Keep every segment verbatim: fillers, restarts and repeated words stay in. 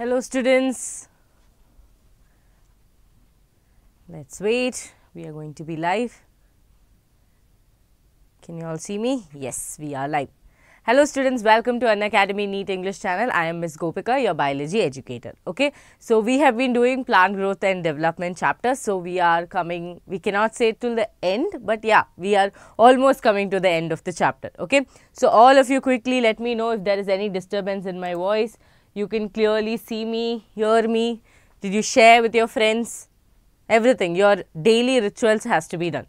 Hello students, let's wait, we are going to be live. Can you all see me? Yes, we are live. Hello students, welcome to Unacademy NEET English channel. I am Miss Gopika, your biology educator. Okay, so we have been doing plant growth and development chapter. So we are coming, we cannot say till the end, but yeah, we are almost coming to the end of the chapter. Okay, so all of you quickly let me know if there is any disturbance in my voice. You can clearly see me, hear me. Did you share with your friends? Everything, your daily rituals has to be done.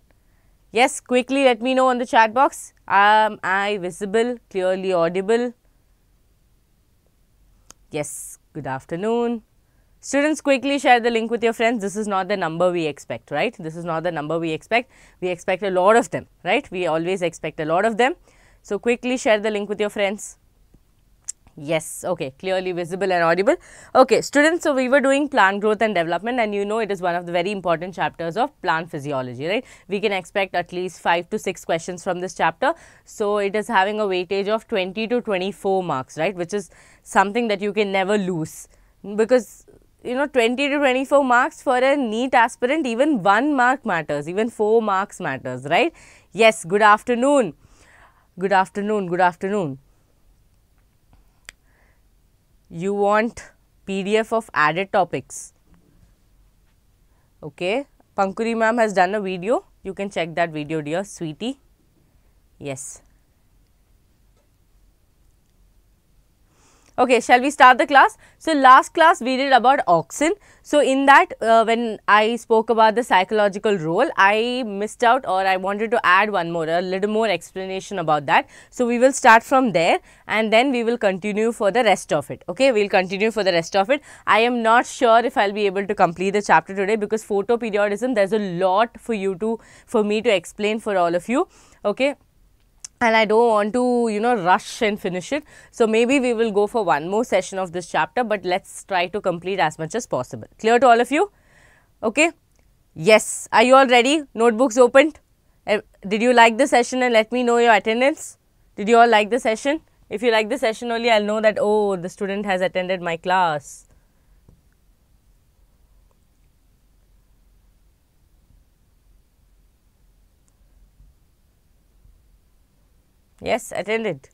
Yes, quickly let me know on the chat box. Am I visible, clearly audible? Yes, good afternoon. Students, quickly share the link with your friends. This is not the number we expect, right? This is not the number we expect. We expect a lot of them, right? We always expect a lot of them. So, quickly share the link with your friends. Yes, okay, clearly visible and audible. Okay, students, so we were doing plant growth and development, and you know it is one of the very important chapters of plant physiology, right? We can expect at least five to six questions from this chapter. So, it is having a weightage of twenty to twenty-four marks, right? Which is something that you can never lose, because you know twenty to twenty-four marks for a NEET aspirant, even one mark matters, even four marks matters, right? Yes, good afternoon. Good afternoon, good afternoon. You want P D F of added topics. Okay, Pankhuri ma'am has done a video. You can check that video, dear sweetie. Yes. Okay, shall we start the class? So, last class we did about auxin. So, in that uh, when I spoke about the psychological role, I missed out, or I wanted to add one more, a little more explanation about that. So, we will start from there and then we will continue for the rest of it. Okay, we will continue for the rest of it. I am not sure if I will be able to complete the chapter today, because photoperiodism, there is a lot for you to, for me to explain for all of you. Okay. And I don't want to, you know, rush and finish it. So, maybe we will go for one more session of this chapter, but let's try to complete as much as possible. Clear to all of you? Okay. Yes. Are you all ready? Notebooks opened. Uh, did you like the session, and let me know your attendance? Did you all like the session? If you like the session only, I will know that, oh, the student has attended my class. Yes, attended.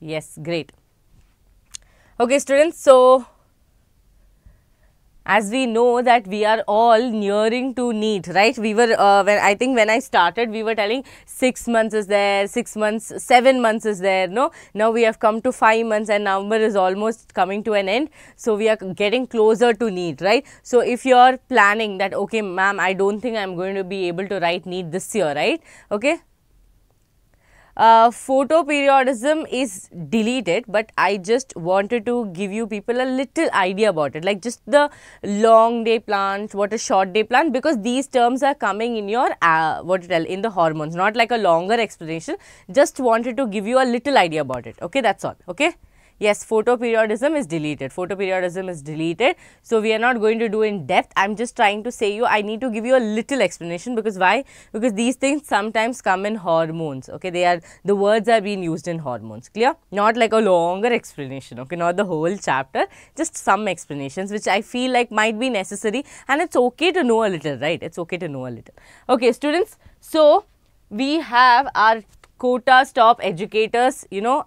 Yes, great. Okay, students, so as we know that we are all nearing to NEET, right? We were, uh, when I think when I started, we were telling six months is there, six months, seven months is there, no? Now, we have come to five months and November is almost coming to an end. So, we are getting closer to NEET, right? So, if you are planning that, okay, ma'am, I don't think I am going to be able to write NEET this year, right? Okay. Uh, photoperiodism is deleted, but I just wanted to give you people a little idea about it, like just the long day plant, what a short day plant, because these terms are coming in your uh, what to tell in the hormones, not like a longer explanation. Just wanted to give you a little idea about it. Okay, that's all. Okay. Yes, photoperiodism is deleted. Photoperiodism is deleted. So, we are not going to do in depth. I am just trying to say you, I need to give you a little explanation, because why? Because these things sometimes come in hormones. Okay, they are, the words are being used in hormones. Clear? Not like a longer explanation. Okay, not the whole chapter. Just some explanations which I feel like might be necessary, and it's okay to know a little, right? It's okay to know a little. Okay, students. So, we have our quota's top educators, you know,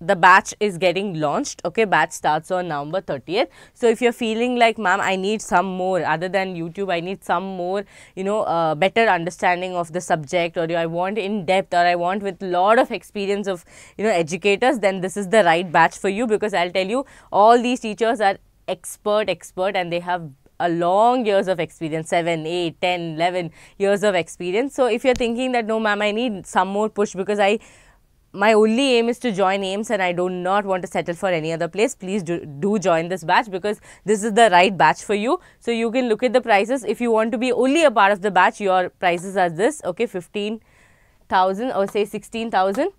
the batch is getting launched. Okay, batch starts on November thirtieth. So, if you are feeling like, ma'am, I need some more other than YouTube, I need some more, you know, uh, better understanding of the subject, or I want in depth, or I want with lot of experience of, you know, educators, then this is the right batch for you, because I will tell you, all these teachers are expert, expert, and they have a long years of experience, seven, eight, ten, eleven years of experience. So, if you are thinking that, no, ma'am, I need some more push, because I my only aim is to join A I M S and I do not want to settle for any other place, please do, do join this batch, because this is the right batch for you. So, you can look at the prices. If you want to be only a part of the batch, your prices are this, okay, fifteen thousand or say sixteen thousand.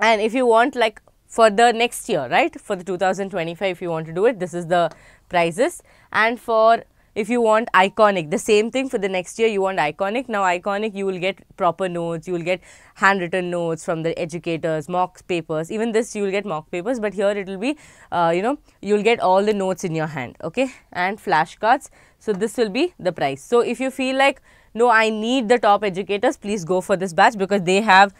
And if you want, like, for the next year, right, for the two thousand twenty-five, if you want to do it, this is the prices. And for If you want iconic, the same thing for the next year, you want iconic. Now, iconic, you will get proper notes, you will get handwritten notes from the educators, mock papers. Even this, you will get mock papers, but here it will be, uh, you know, you will get all the notes in your hand, okay, and flashcards. So, this will be the price. So, if you feel like, no, I need the top educators, please go for this batch because they have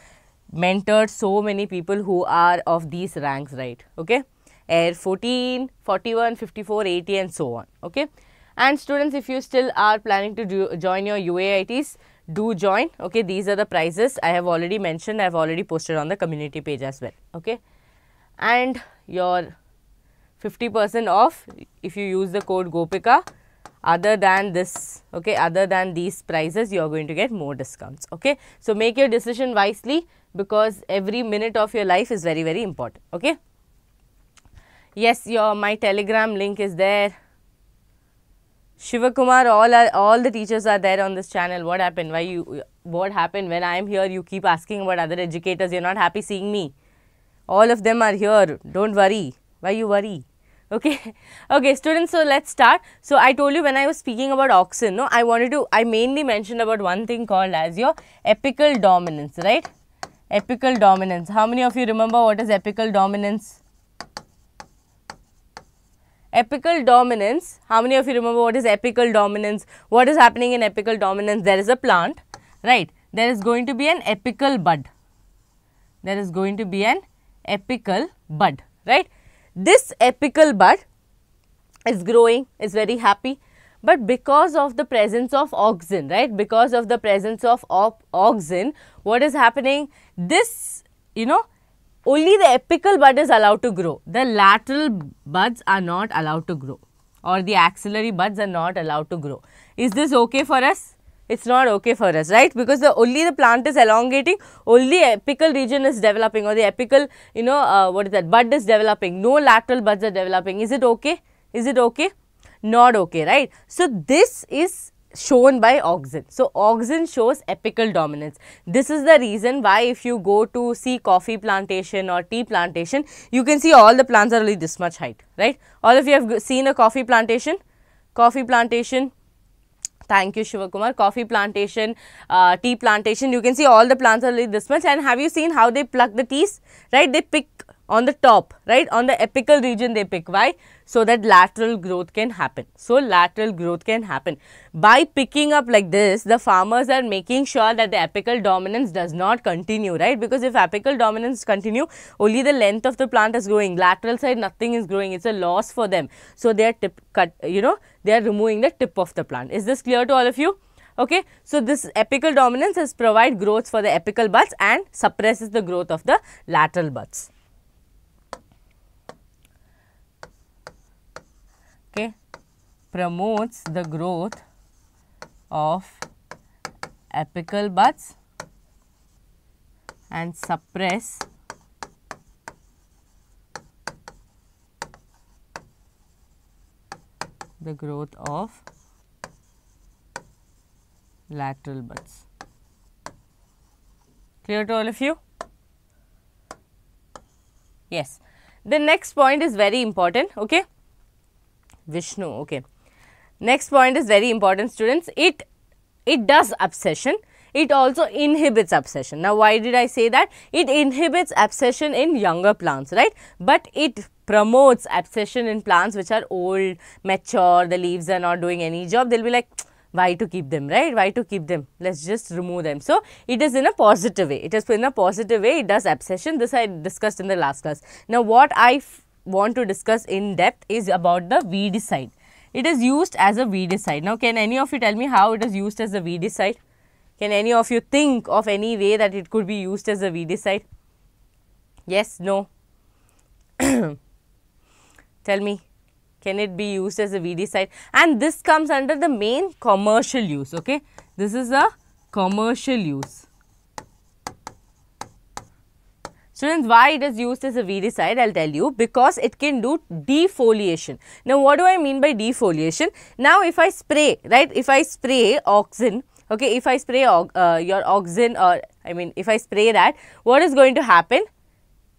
mentored so many people who are of these ranks, right, okay. Air fourteen, forty-one, fifty-four, eighty and so on, okay. And students, if you still are planning to do, join your U A I Ts, do join, okay. These are the prices I have already mentioned, I have already posted on the community page as well, okay. And your fifty percent off if you use the code GOPIKA, other than this, okay, other than these prices, you are going to get more discounts, okay. So, make your decision wisely because every minute of your life is very, very important, okay. Yes, your my Telegram link is there. Shivakumar, all are, all the teachers are there on this channel. What happened? Why you? What happened when I am here? You keep asking about other educators. You're not happy seeing me. All of them are here. Don't worry. Why you worry? Okay, okay, students. So let's start. So I told you when I was speaking about auxin, no, I wanted to. I mainly mentioned about one thing called as your apical dominance, right? Apical dominance. How many of you remember what is apical dominance? Apical dominance, how many of you remember what is apical dominance? What is happening in apical dominance? There is a plant, right? There is going to be an apical bud. There is going to be an apical bud, right? This apical bud is growing, is very happy, but because of the presence of auxin, right? Because of the presence of auxin, what is happening? This, you know, only the apical bud is allowed to grow, the lateral buds are not allowed to grow or the axillary buds are not allowed to grow. Is this okay for us? It's not okay for us, right? Because the only the plant is elongating, only apical region is developing or the apical, you know, uh, what is that, bud is developing, no lateral buds are developing. Is it okay? Is it okay? Not okay, right? So, this is shown by auxin. So, auxin shows apical dominance. This is the reason why if you go to see coffee plantation or tea plantation, you can see all the plants are only this much height, right? All of you have seen a coffee plantation, coffee plantation, thank you Shivakumar, coffee plantation, uh, tea plantation, you can see all the plants are only this much. And have you seen how they pluck the teas, right? They pick on the top, right? On the apical region they pick. Why? So that lateral growth can happen. So, lateral growth can happen. By picking up like this, the farmers are making sure that the apical dominance does not continue, right? Because if apical dominance continue, only the length of the plant is growing. Lateral side, nothing is growing. It's a loss for them. So, they are tip cut, you know, they are removing the tip of the plant. Is this clear to all of you? Okay. So, this apical dominance is provide growth for the apical buds and suppresses the growth of the lateral buds. Okay, promotes the growth of apical buds and suppress the growth of lateral buds. Clear to all of you? Yes. The next point is very important, okay. Vishnu, okay. Next point is very important, students. It it does abscission. It also inhibits abscission. Now, why did I say that? It inhibits abscission in younger plants, right? But it promotes abscission in plants which are old, mature, the leaves are not doing any job. They'll be like, why to keep them, right? Why to keep them? Let's just remove them. So, it is in a positive way. It is in a positive way. It does abscission. This I discussed in the last class. Now, what I want to discuss in depth is about the weedicide. It is used as a weedicide. Now, can any of you tell me how it is used as a weedicide? Can any of you think of any way that it could be used as a weedicide? Yes, no? Tell me, can it be used as a weedicide? And this comes under the main commercial use, okay? This is a commercial use. Students, why it is used as a weedicide, I will tell you, because it can do defoliation. Now, what do I mean by defoliation? Now, if I spray, right, if I spray auxin, okay, if I spray uh, your auxin or I mean, if I spray that, what is going to happen?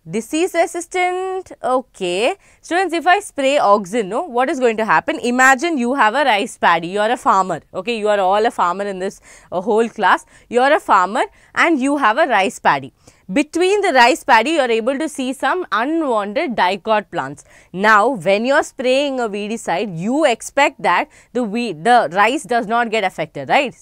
Disease resistant. Okay. Students, if I spray auxin, no, what is going to happen? Imagine you have a rice paddy. You are a farmer. Okay. You are all a farmer in this uh, whole class. You are a farmer and you have a rice paddy. Between the rice paddy, you are able to see some unwanted dicot plants. Now, when you are spraying a weedicide, you expect that the, weed, the rice does not get affected, right?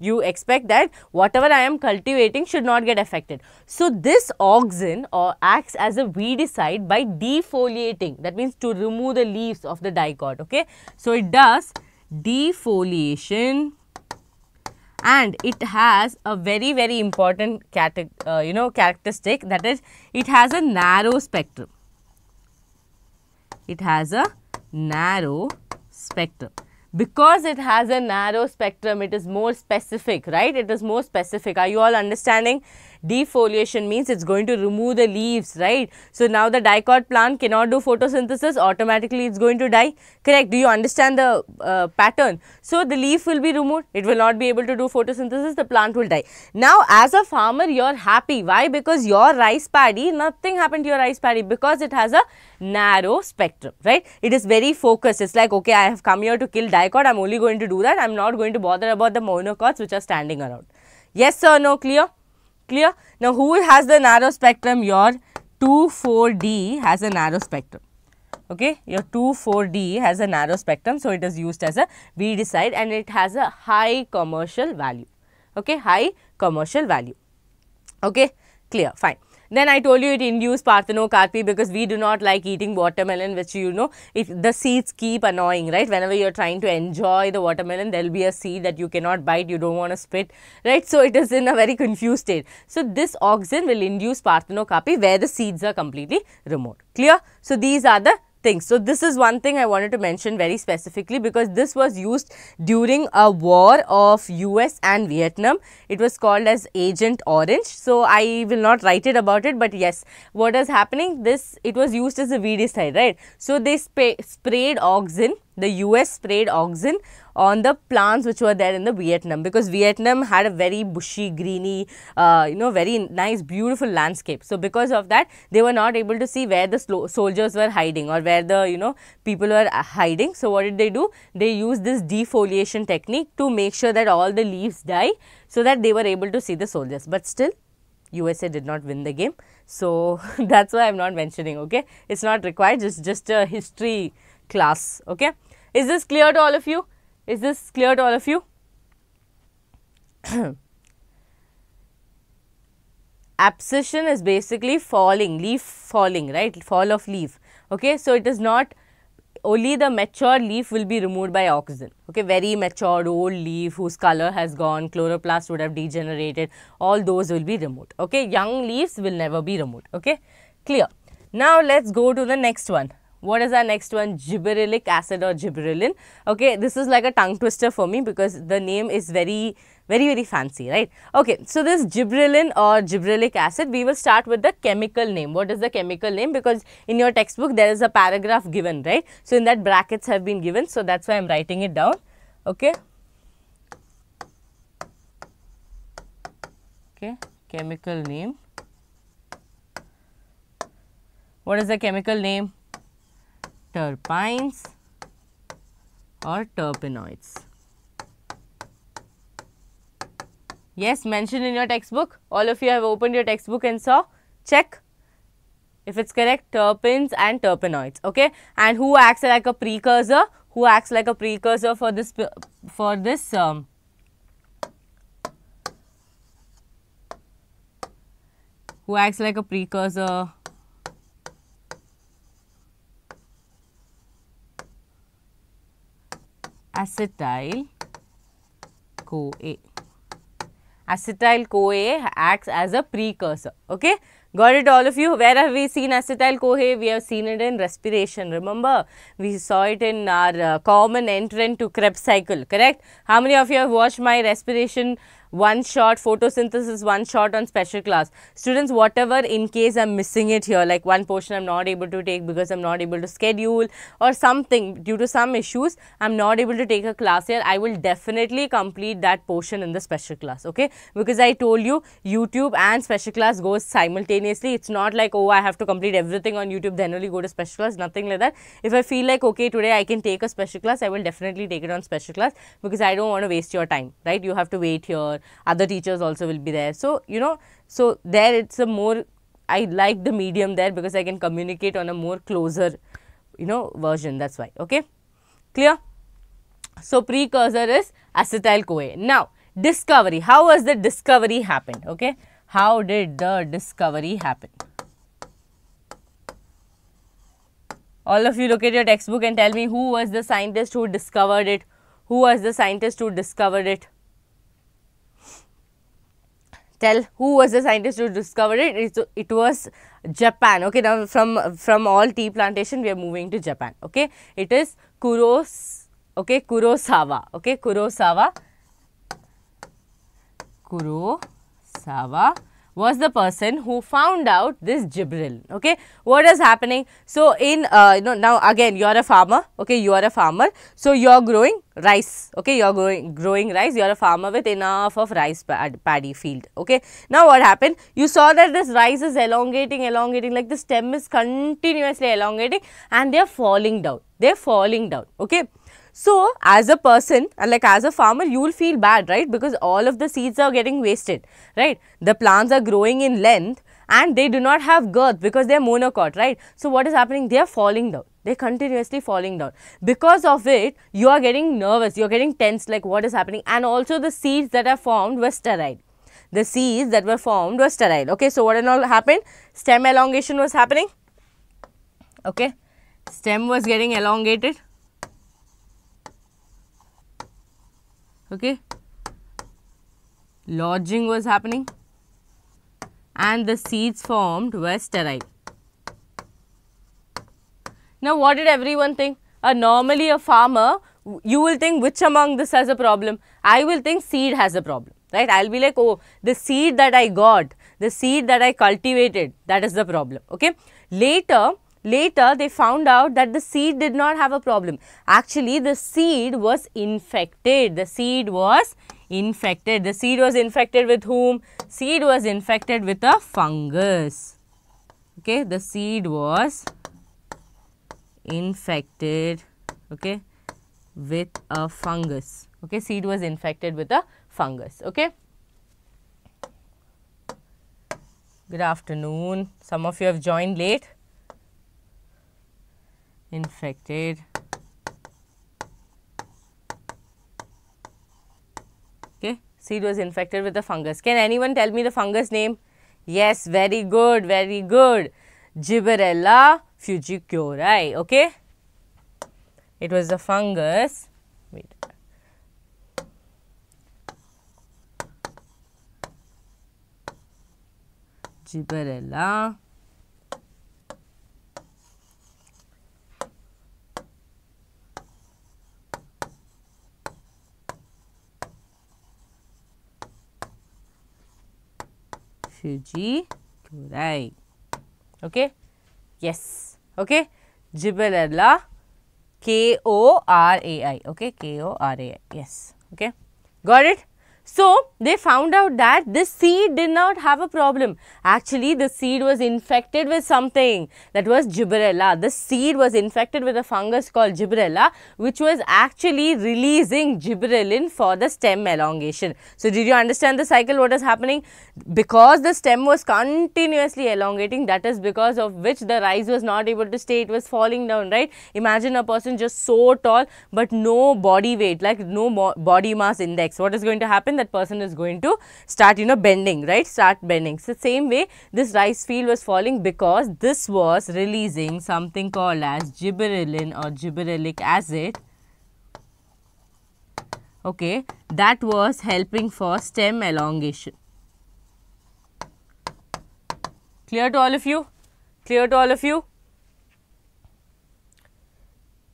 You expect that whatever I am cultivating should not get affected. So, this auxin or acts as a weedicide by defoliating. That means to remove the leaves of the dicot. Okay? So, it does defoliation and it has a very, very important uh, you know, characteristic, that is, it has a narrow spectrum. It has a narrow spectrum. Because it has a narrow spectrum, it is more specific, right? It is more specific. Are you all understanding? Defoliation means it's going to remove the leaves, right? So, now the dicot plant cannot do photosynthesis, automatically it's going to die, correct? Do you understand the uh, pattern? So, the leaf will be removed, it will not be able to do photosynthesis, the plant will die. Now, as a farmer, you're happy. Why? Because your rice paddy, nothing happened to your rice paddy because it has a narrow spectrum, right? It is very focused. It's like, okay, I have come here to kill dicot, I'm only going to do that. I'm not going to bother about the monocots which are standing around. Yes or no, clear? Clear? Now, who has the narrow spectrum? Your two four D has a narrow spectrum. Okay? Your two four D has a narrow spectrum. So, it is used as a weedicide and it has a high commercial value. Okay? High commercial value. Okay? Clear? Fine. Then I told you it induces parthenocarpy because we do not like eating watermelon, which you know, if the seeds keep annoying, right? Whenever you are trying to enjoy the watermelon, there will be a seed that you cannot bite, you don't want to spit, right? So, it is in a very confused state. So, this auxin will induce parthenocarpy where the seeds are completely removed. Clear? So, these are the things. So, this is one thing I wanted to mention very specifically because this was used during a war of U S and Vietnam. It was called as Agent Orange. So, I will not write it about it, but yes, what is happening? This, it was used as a weedicide, right? So, they spray, sprayed auxin. The U S sprayed auxin on the plants which were there in the Vietnam because Vietnam had a very bushy, greeny, uh, you know, very nice, beautiful landscape. So, because of that, they were not able to see where the soldiers were hiding or where the, you know, people were hiding. So, what did they do? They used this defoliation technique to make sure that all the leaves die so that they were able to see the soldiers. But still, U S A did not win the game. So, that's why I am not mentioning, okay? It's not required, it's just a history class, okay? Is this clear to all of you? Is this clear to all of you? Abscission is basically falling, leaf falling, right? Fall of leaf, okay? So, it is not only the mature leaf will be removed by auxin, okay? Very matured old leaf whose color has gone, chloroplast would have degenerated, all those will be removed, okay? Young leaves will never be removed, okay? Clear. Now, let's go to the next one. What is our next one? Gibberellic acid or gibberellin. Okay, this is like a tongue twister for me because the name is very, very, very fancy, right? Okay, so this gibberellin or gibberellic acid, we will start with the chemical name. What is the chemical name? Because in your textbook, there is a paragraph given, right? So, in that brackets have been given. So, that's why I am writing it down. Okay. Okay, chemical name. What is the chemical name? Terpines or terpenoids. Yes, mentioned in your textbook. All of you have opened your textbook and saw. Check if it's correct. Terpenes and terpenoids. Okay, and who acts like a precursor? Who acts like a precursor for this for this um, who acts like a precursor? Acetyl-CoA. Acetyl-CoA acts as a precursor. Okay? Got it, all of you? Where have we seen acetyl-CoA? We have seen it in respiration. Remember, we saw it in our uh, common entrant to Krebs cycle. Correct? How many of you have watched my respiration one shot, photosynthesis one shot on special class? Students, whatever in case I am missing it here, like one portion I am not able to take because I am not able to schedule or something due to some issues, I am not able to take a class here, I will definitely complete that portion in the special class, okay? Because I told you, YouTube and special class goes simultaneously. spontaneously. It's not like, oh, I have to complete everything on YouTube, then only go to special class, nothing like that. If I feel like, okay, today I can take a special class, I will definitely take it on special class, because I don't want to waste your time, right? You have to wait here, other teachers also will be there. So, you know, so there it's a more, I like the medium there, because I can communicate on a more closer, you know, version, that's why, okay, clear? So, precursor is acetyl-CoA. Now, discovery, how was the discovery happened, okay? How did the discovery happen? All of you look at your textbook and tell me who was the scientist who discovered it, who was the scientist who discovered it. Tell who was the scientist who discovered it. It, it was Japan. Okay, now from, from all tea plantation, we are moving to Japan. Okay, it is Kuros, okay, Kurosawa. Okay, Kurosawa. Kurosawa was the person who found out this gibberellin. Okay, what is happening? So, in uh, you know, now again you are a farmer. Okay, you are a farmer. So, you are growing rice. Okay, you are growing growing rice. You are a farmer with enough of rice pad, paddy field. Okay, now what happened? You saw that this rice is elongating, elongating. Like the stem is continuously elongating, and they are falling down. They are falling down. Okay. So, as a person, like as a farmer, you will feel bad, right? Because all of the seeds are getting wasted, right? The plants are growing in length and they do not have girth because they are monocot, right? So, what is happening? They are falling down. They are continuously falling down. Because of it, you are getting nervous. You are getting tense, like what is happening? And also the seeds that are formed were sterile. The seeds that were formed were sterile. Okay, so what and all happened? Stem elongation was happening. Okay, stem was getting elongated. Okay, lodging was happening and the seeds formed were sterile. Now, what did everyone think? Uh, normally a farmer, you will think which among this has a problem? I will think seed has a problem, right? I will be like, oh, the seed that I got, the seed that I cultivated, that is the problem, okay? Later, later they found out that the seed did not have a problem. Actually, the seed was infected. The seed was infected. The seed was infected with whom? Seed was infected with a fungus. Okay, the seed was infected, okay, with a fungus. Okay, seed was infected with a fungus. Okay. Good afternoon. Some of you have joined late. Infected, okay, seed was infected with the fungus. Can anyone tell me the fungus name? Yes, very good, very good. Gibberella fujikuroi, okay. It was the fungus, wait, Gibberella fujikuroi, okay, yes, okay, Gibberella, K O R A I, okay, K O R A I, yes, okay, got it? So, they found out that this seed did not have a problem. Actually, the seed was infected with something that was Gibberella. The seed was infected with a fungus called Gibberella, which was actually releasing gibberellin for the stem elongation. So, did you understand the cycle? What is happening? Because the stem was continuously elongating, that is because of which the rice was not able to stay. It was falling down, right? Imagine a person just so tall, but no body weight, like no body mass index. What is going to happen? That person is going to start, you know, bending, right? Start bending. So, same way this rice field was falling because this was releasing something called as gibberellin or gibberellic acid. Okay, that was helping for stem elongation. Clear to all of you? Clear to all of you?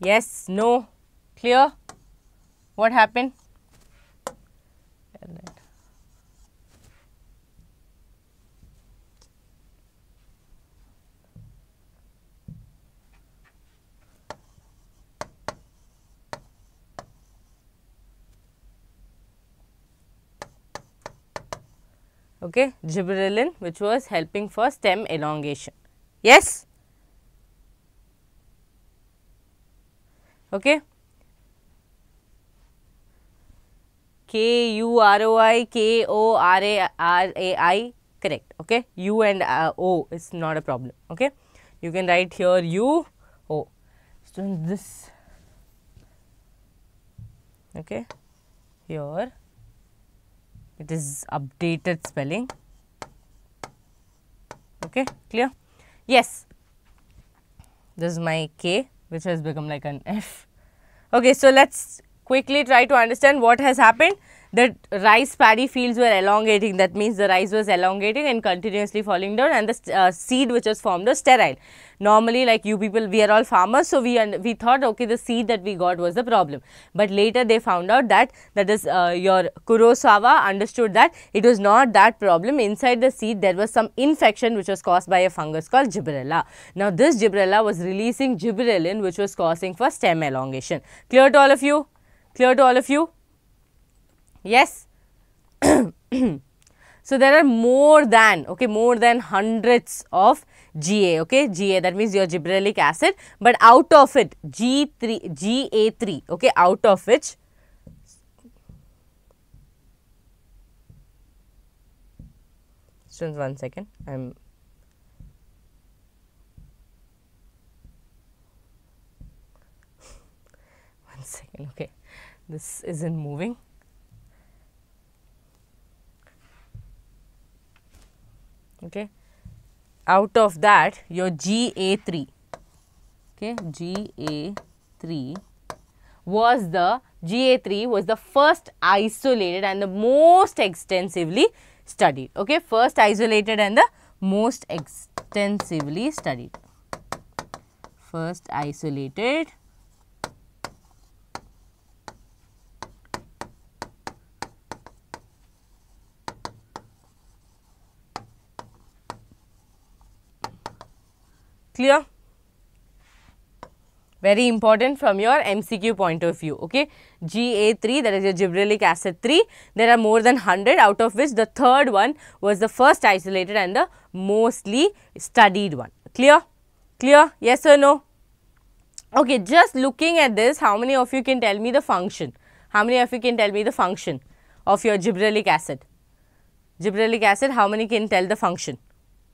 Yes, no, clear? What happened? okay, gibberellin, which was helping for stem elongation. Yes. Okay. K U R O I, K O R A R A I, correct. Okay. U and uh, O is not a problem. Okay. You can write here U, O. So, this, okay, here it is updated spelling. Okay, clear? Yes. This is my K, which has become like an F. Okay, so let's quickly try to understand what has happened. The rice paddy fields were elongating, that means the rice was elongating and continuously falling down, and the uh, seed which was formed was sterile. Normally, like you people, we are all farmers, so we and we thought, okay, the seed that we got was the problem. But later they found out that that is uh, your Kurosawa understood that it was not that problem. Inside the seed there was some infection which was caused by a fungus called Gibberella. Now this Gibberella was releasing gibberellin, which was causing for stem elongation. Clear to all of you? Clear to all of you? Yes. So, there are more than, okay, more than hundreds of G A, okay, G A, that means your gibberellic acid, but out of it G three, G A three, okay, out of which students, one second, I am one second, okay, this isn't moving. Okay, out of that your G A three, okay, G A three was the G A three was the first isolated and the most extensively studied. Okay, first isolated and the most extensively studied. First isolated Clear? Very important from your M C Q point of view. Okay, G A three, that is your gibberellic acid three. There are more than one hundred, out of which the third one was the first isolated and the mostly studied one. Clear? Clear? Yes or no? Okay, just looking at this, how many of you can tell me the function? How many of you can tell me the function of your gibberellic acid? Gibberellic acid, how many can tell the function?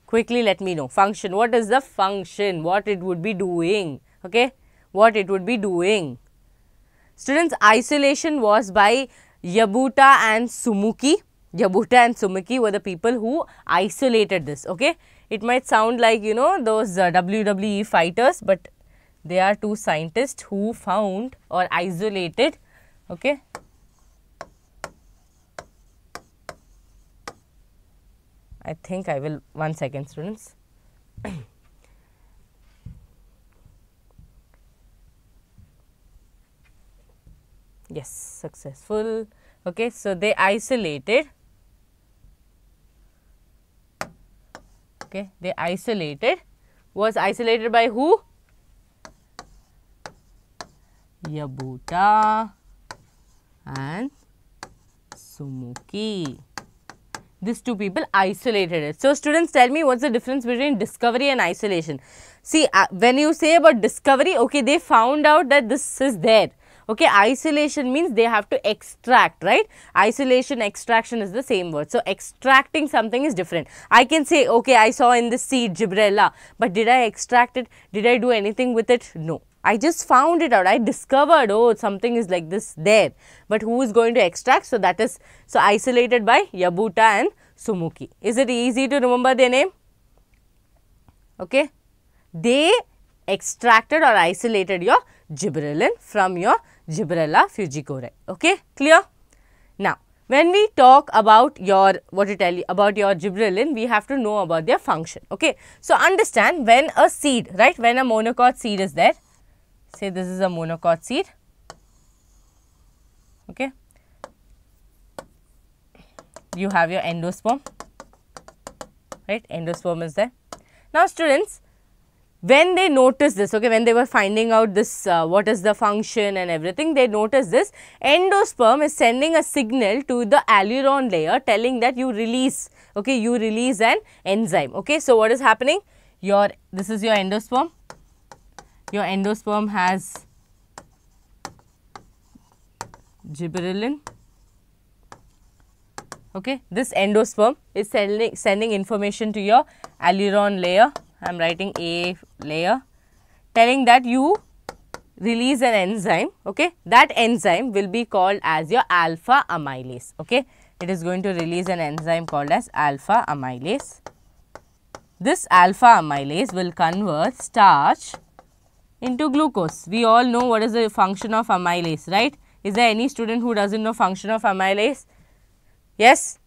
Quickly let me know. Function, what is the function, what it would be doing, okay, what it would be doing. Students, isolation was by Yabuta and Sumuki. Yabuta and Sumuki were the people who isolated this, okay. It might sound like, you know, those uh, W W E fighters, but they are two scientists who found or isolated, okay. I think I will, one second students. Yes, successful. Okay, so they isolated, okay, they isolated, was isolated by who? Yabuta and Sumuki. These two people isolated it. So, students, tell me what's the difference between discovery and isolation. See, uh, when you say about discovery, okay, they found out that this is there. Okay, isolation means they have to extract, right? Isolation, extraction is the same word. So, extracting something is different. I can say, okay, I saw in the seed Gibberella, but did I extract it? Did I do anything with it? No. I just found it out, I discovered, oh, something is like this there, but who is going to extract? So, that is, so isolated by Yabuta and Sumuki. Is it easy to remember their name? Okay. They extracted or isolated your gibberellin from your Gibberella fujikuroi. Okay, clear? Now, when we talk about your, what to tell you about your gibberellin, we have to know about their function. Okay. So, understand when a seed, right, when a monocot seed is there, say this is a monocot seed, okay, you have your endosperm, right, endosperm is there. Now students, when they notice this, okay, when they were finding out this uh, what is the function and everything, they notice this endosperm is sending a signal to the alluron layer telling that you release okay, you release an enzyme, okay. So, what is happening? Your, this is your endosperm, your endosperm has gibberellin, okay. This endosperm is sending, sending information to your aileron layer, I am writing A layer, telling that you release an enzyme, okay. That enzyme will be called as your alpha amylase, okay. It is going to release an enzyme called as alpha amylase. This alpha amylase will convert starch into glucose. We all know what is the function of amylase, right? Is there any student who doesn't know function of amylase? Yes?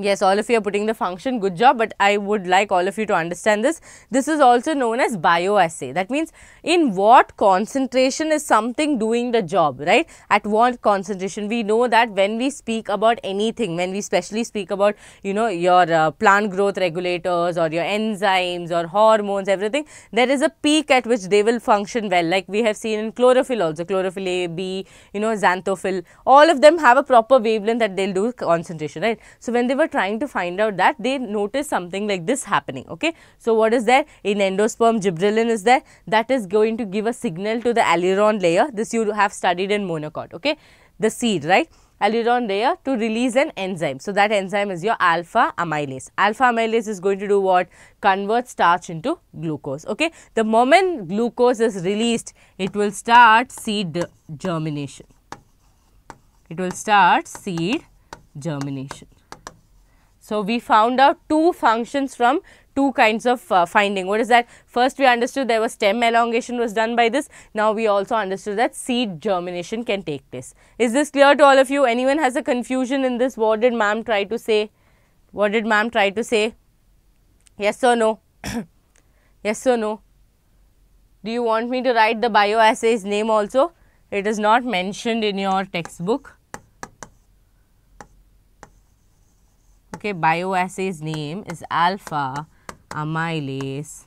Yes, all of you are putting the function, good job, but I would like all of you to understand this. This is also known as bioassay. That means in what concentration is something doing the job, right? At what concentration? We know that when we speak about anything, when we specially speak about, you know, your uh, plant growth regulators or your enzymes or hormones, everything, there is a peak at which they will function well. Like we have seen in chlorophyll also, chlorophyll A, B, you know, xanthophyll, all of them have a proper wavelength that they'll do concentration, right? So, when they were trying to find out that, they noticed something like this happening, okay. So, what is there? In endosperm, gibberellin is there, that is going to give a signal to the aileron layer. This you have studied in monocot, okay, the seed, right, aileron layer, to release an enzyme. So, that enzyme is your alpha amylase. Alpha amylase is going to do what? Convert starch into glucose, okay. The moment glucose is released, it will start seed germination, it will start seed germination. So, we found out two functions from two kinds of uh, finding. What is that? First, we understood there was stem elongation was done by this. Now, we also understood that seed germination can take place. Is this clear to all of you? Anyone has a confusion in this? What did ma'am try to say? What did ma'am try to say? Yes or no? Yes or no? Do you want me to write the bioassay's name also? It is not mentioned in your textbook. Okay, bioassay's name is alpha amylase.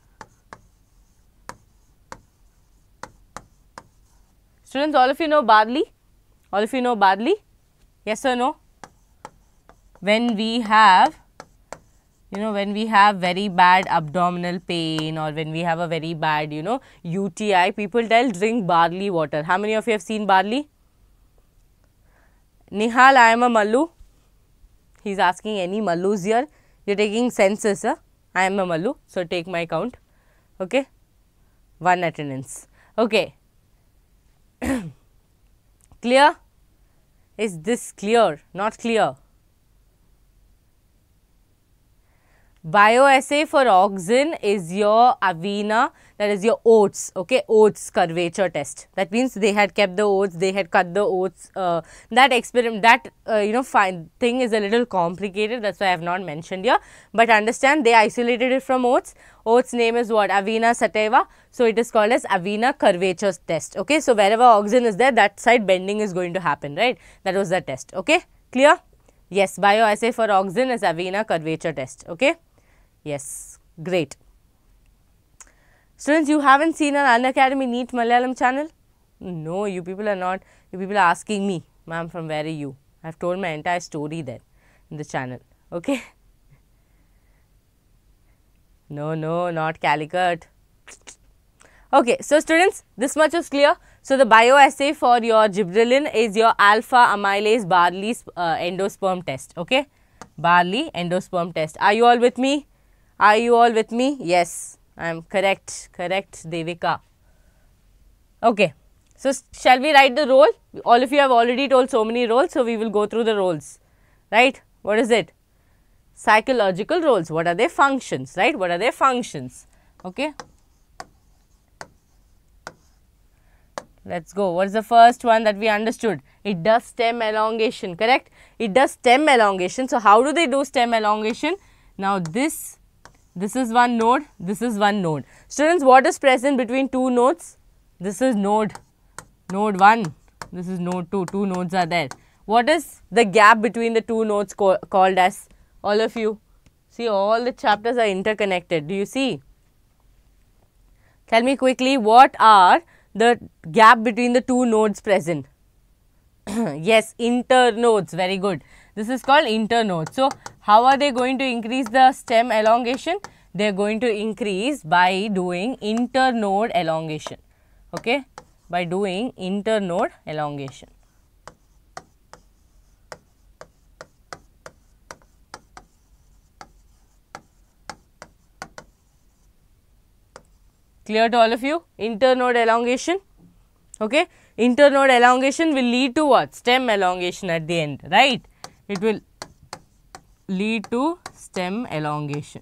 Students, all of you know barley? All of you know barley? Yes or no? When we have, you know, when we have very bad abdominal pain or when we have a very bad, you know, U T I, people tell drink barley water. How many of you have seen barley? Nihal, I am a Mallu. He is asking any Mallus here. You are taking census, huh? I am a Mallu, so take my count, okay, one attendance, okay. Clear? Is this clear? Not clear. Bioassay for auxin is your Avena, that is your oats, okay, oats curvature test. That means they had kept the oats, they had cut the oats. Uh, that experiment, that uh, you know, fine thing is a little complicated, that's why I have not mentioned here. But understand, they isolated it from oats. Oats name is what? Avena sativa. So, it is called as Avena curvature test, okay. So, wherever auxin is there, that side bending is going to happen, right? That was the test, okay. Clear? Yes, bioassay for auxin is Avena curvature test, okay. Yes, great. Students, you haven't seen an Unacademy NEET Malayalam channel? No, you people are not, you people are asking me, ma'am, from where are you? I have told my entire story there in the channel, okay. No, no, not Calicut. Okay, so students, this much is clear. So, the bioassay for your gibberellin is your alpha amylase barley uh, endosperm test, okay. Barley endosperm test. Are you all with me? Are you all with me? Yes, I am correct, correct Devika. Okay, so shall we write the role? All of you have already told so many roles, so we will go through the roles, right? What is it? Psychological roles, what are their functions, right? What are their functions, okay? Let's go. What is the first one that we understood? It does stem elongation, correct? It does stem elongation. So, how do they do stem elongation? Now, this This is one node, this is one node. Students, what is present between two nodes? This is node, node one, this is node two, two nodes are there. What is the gap between the two nodes co called as? All of you, see, all the chapters are interconnected, do you see? Tell me quickly, what are the gap between the two nodes present? Yes, internodes, very good. This is called internode. So, how are they going to increase the stem elongation? They are going to increase by doing internode elongation, okay, by doing internode elongation. Clear to all of you? Internode elongation, okay. Internode elongation will lead to what? Stem elongation at the end, right? It will lead to stem elongation.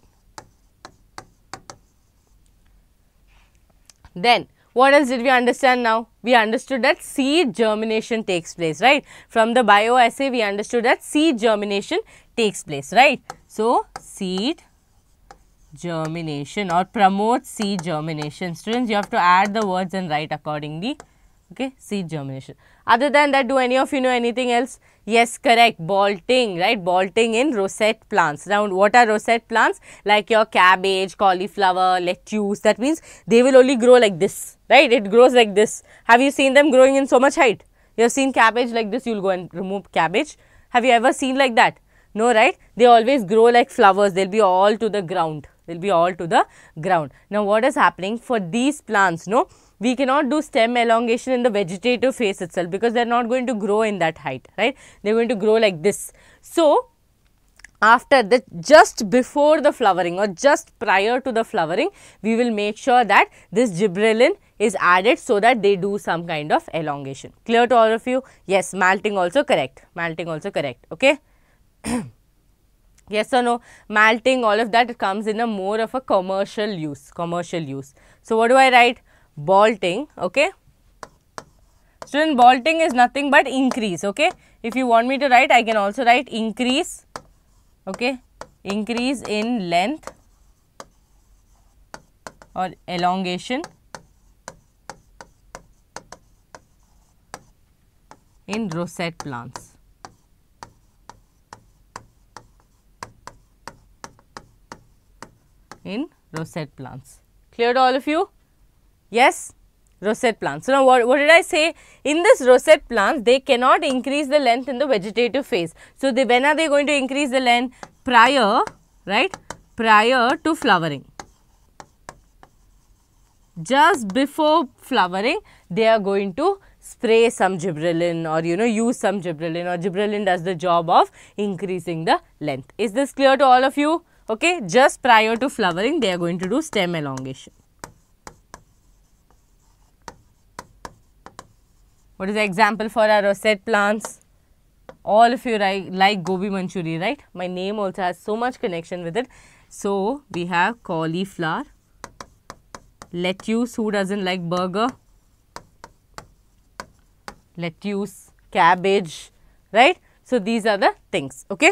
Then, what else did we understand now? We understood that seed germination takes place, right? From the bioassay, we understood that seed germination takes place, right? So, seed germination or promote seed germination. Students, you have to add the words and write accordingly. Okay, seed germination. Other than that, do any of you know anything else? Yes, correct, bolting, right? Bolting in rosette plants. Now, what are rosette plants? Like your cabbage, cauliflower, lettuce. That means they will only grow like this, right? It grows like this. Have you seen them growing in so much height? You have seen cabbage like this, you will go and remove cabbage. Have you ever seen like that? No, right? They always grow like flowers. They will be all to the ground. They will be all to the ground. Now, what is happening for these plants? No, we cannot do stem elongation in the vegetative phase itself because they are not going to grow in that height, right? They are going to grow like this. So, after the, just before the flowering or just prior to the flowering, we will make sure that this gibberellin is added so that they do some kind of elongation. Clear to all of you? Yes, malting also correct. Malting also correct, okay? Yes or no? Malting, all of that comes in a more of a commercial use, commercial use. So, what do I write? Bolting, okay. Student, bolting is nothing but increase, okay. If you want me to write, I can also write increase, okay, increase in length or elongation in rosette plants. In rosette plants. Clear to all of you? Yes, rosette plants. So, now what, what did I say? In this rosette plants, they cannot increase the length in the vegetative phase. So, they, when are they going to increase the length? Prior, right? Prior to flowering. Just before flowering, they are going to spray some gibberellin or, you know, use some gibberellin, or gibberellin does the job of increasing the length. Is this clear to all of you? Okay, just prior to flowering, they are going to do stem elongation. What is the example for our rosette plants? All of you like, like gobi manchuri, right? My name also has so much connection with it. So, we have cauliflower, lettuce, who doesn't like burger? Lettuce, cabbage, right? So, these are the things, okay?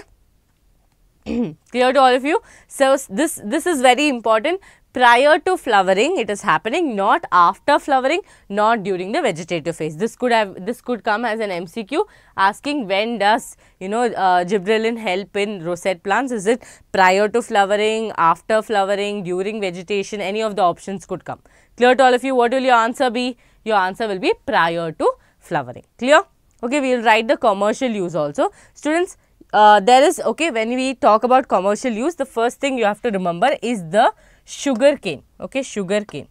Clear to all of you? So, this, this is very important. Prior to flowering, it is happening, not after flowering, not during the vegetative phase. This could have, this could come as an M C Q asking when does, you know, uh, gibberellin help in rosette plants? Is it prior to flowering, after flowering, during vegetation? Any of the options could come. Clear to all of you? What will your answer be? Your answer will be prior to flowering. Clear? Okay, we will write the commercial use also. Students, uh, there is, okay, when we talk about commercial use, the first thing you have to remember is the sugar cane, okay, sugar cane.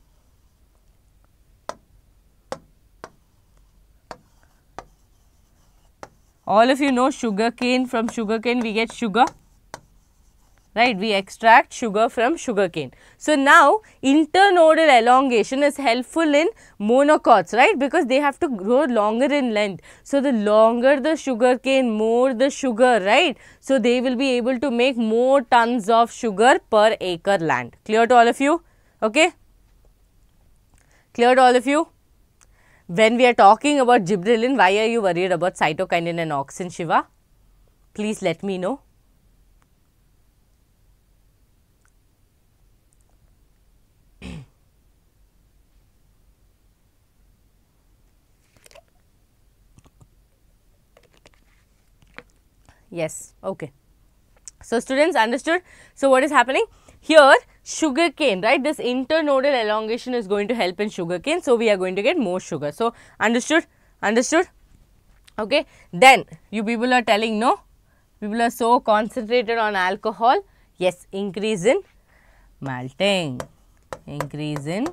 All of you know sugar cane. From sugar cane we get sugar, right? We extract sugar from sugar cane. So, now internodal elongation is helpful in monocots, right? Because they have to grow longer in length. So, the longer the sugar cane, more the sugar, right? So, they will be able to make more tons of sugar per acre land. Clear to all of you? Okay? Clear to all of you? When we are talking about gibberellin, why are you worried about cytokinin and auxin, Shiva? Please let me know. Yes, okay. So, students, understood? So, what is happening? Here, sugar cane, right? This internodal elongation is going to help in sugar cane. So, we are going to get more sugar. So, understood? Understood? Okay. Then, you people are telling no. people are so concentrated on alcohol, yes, increase in malting, increase in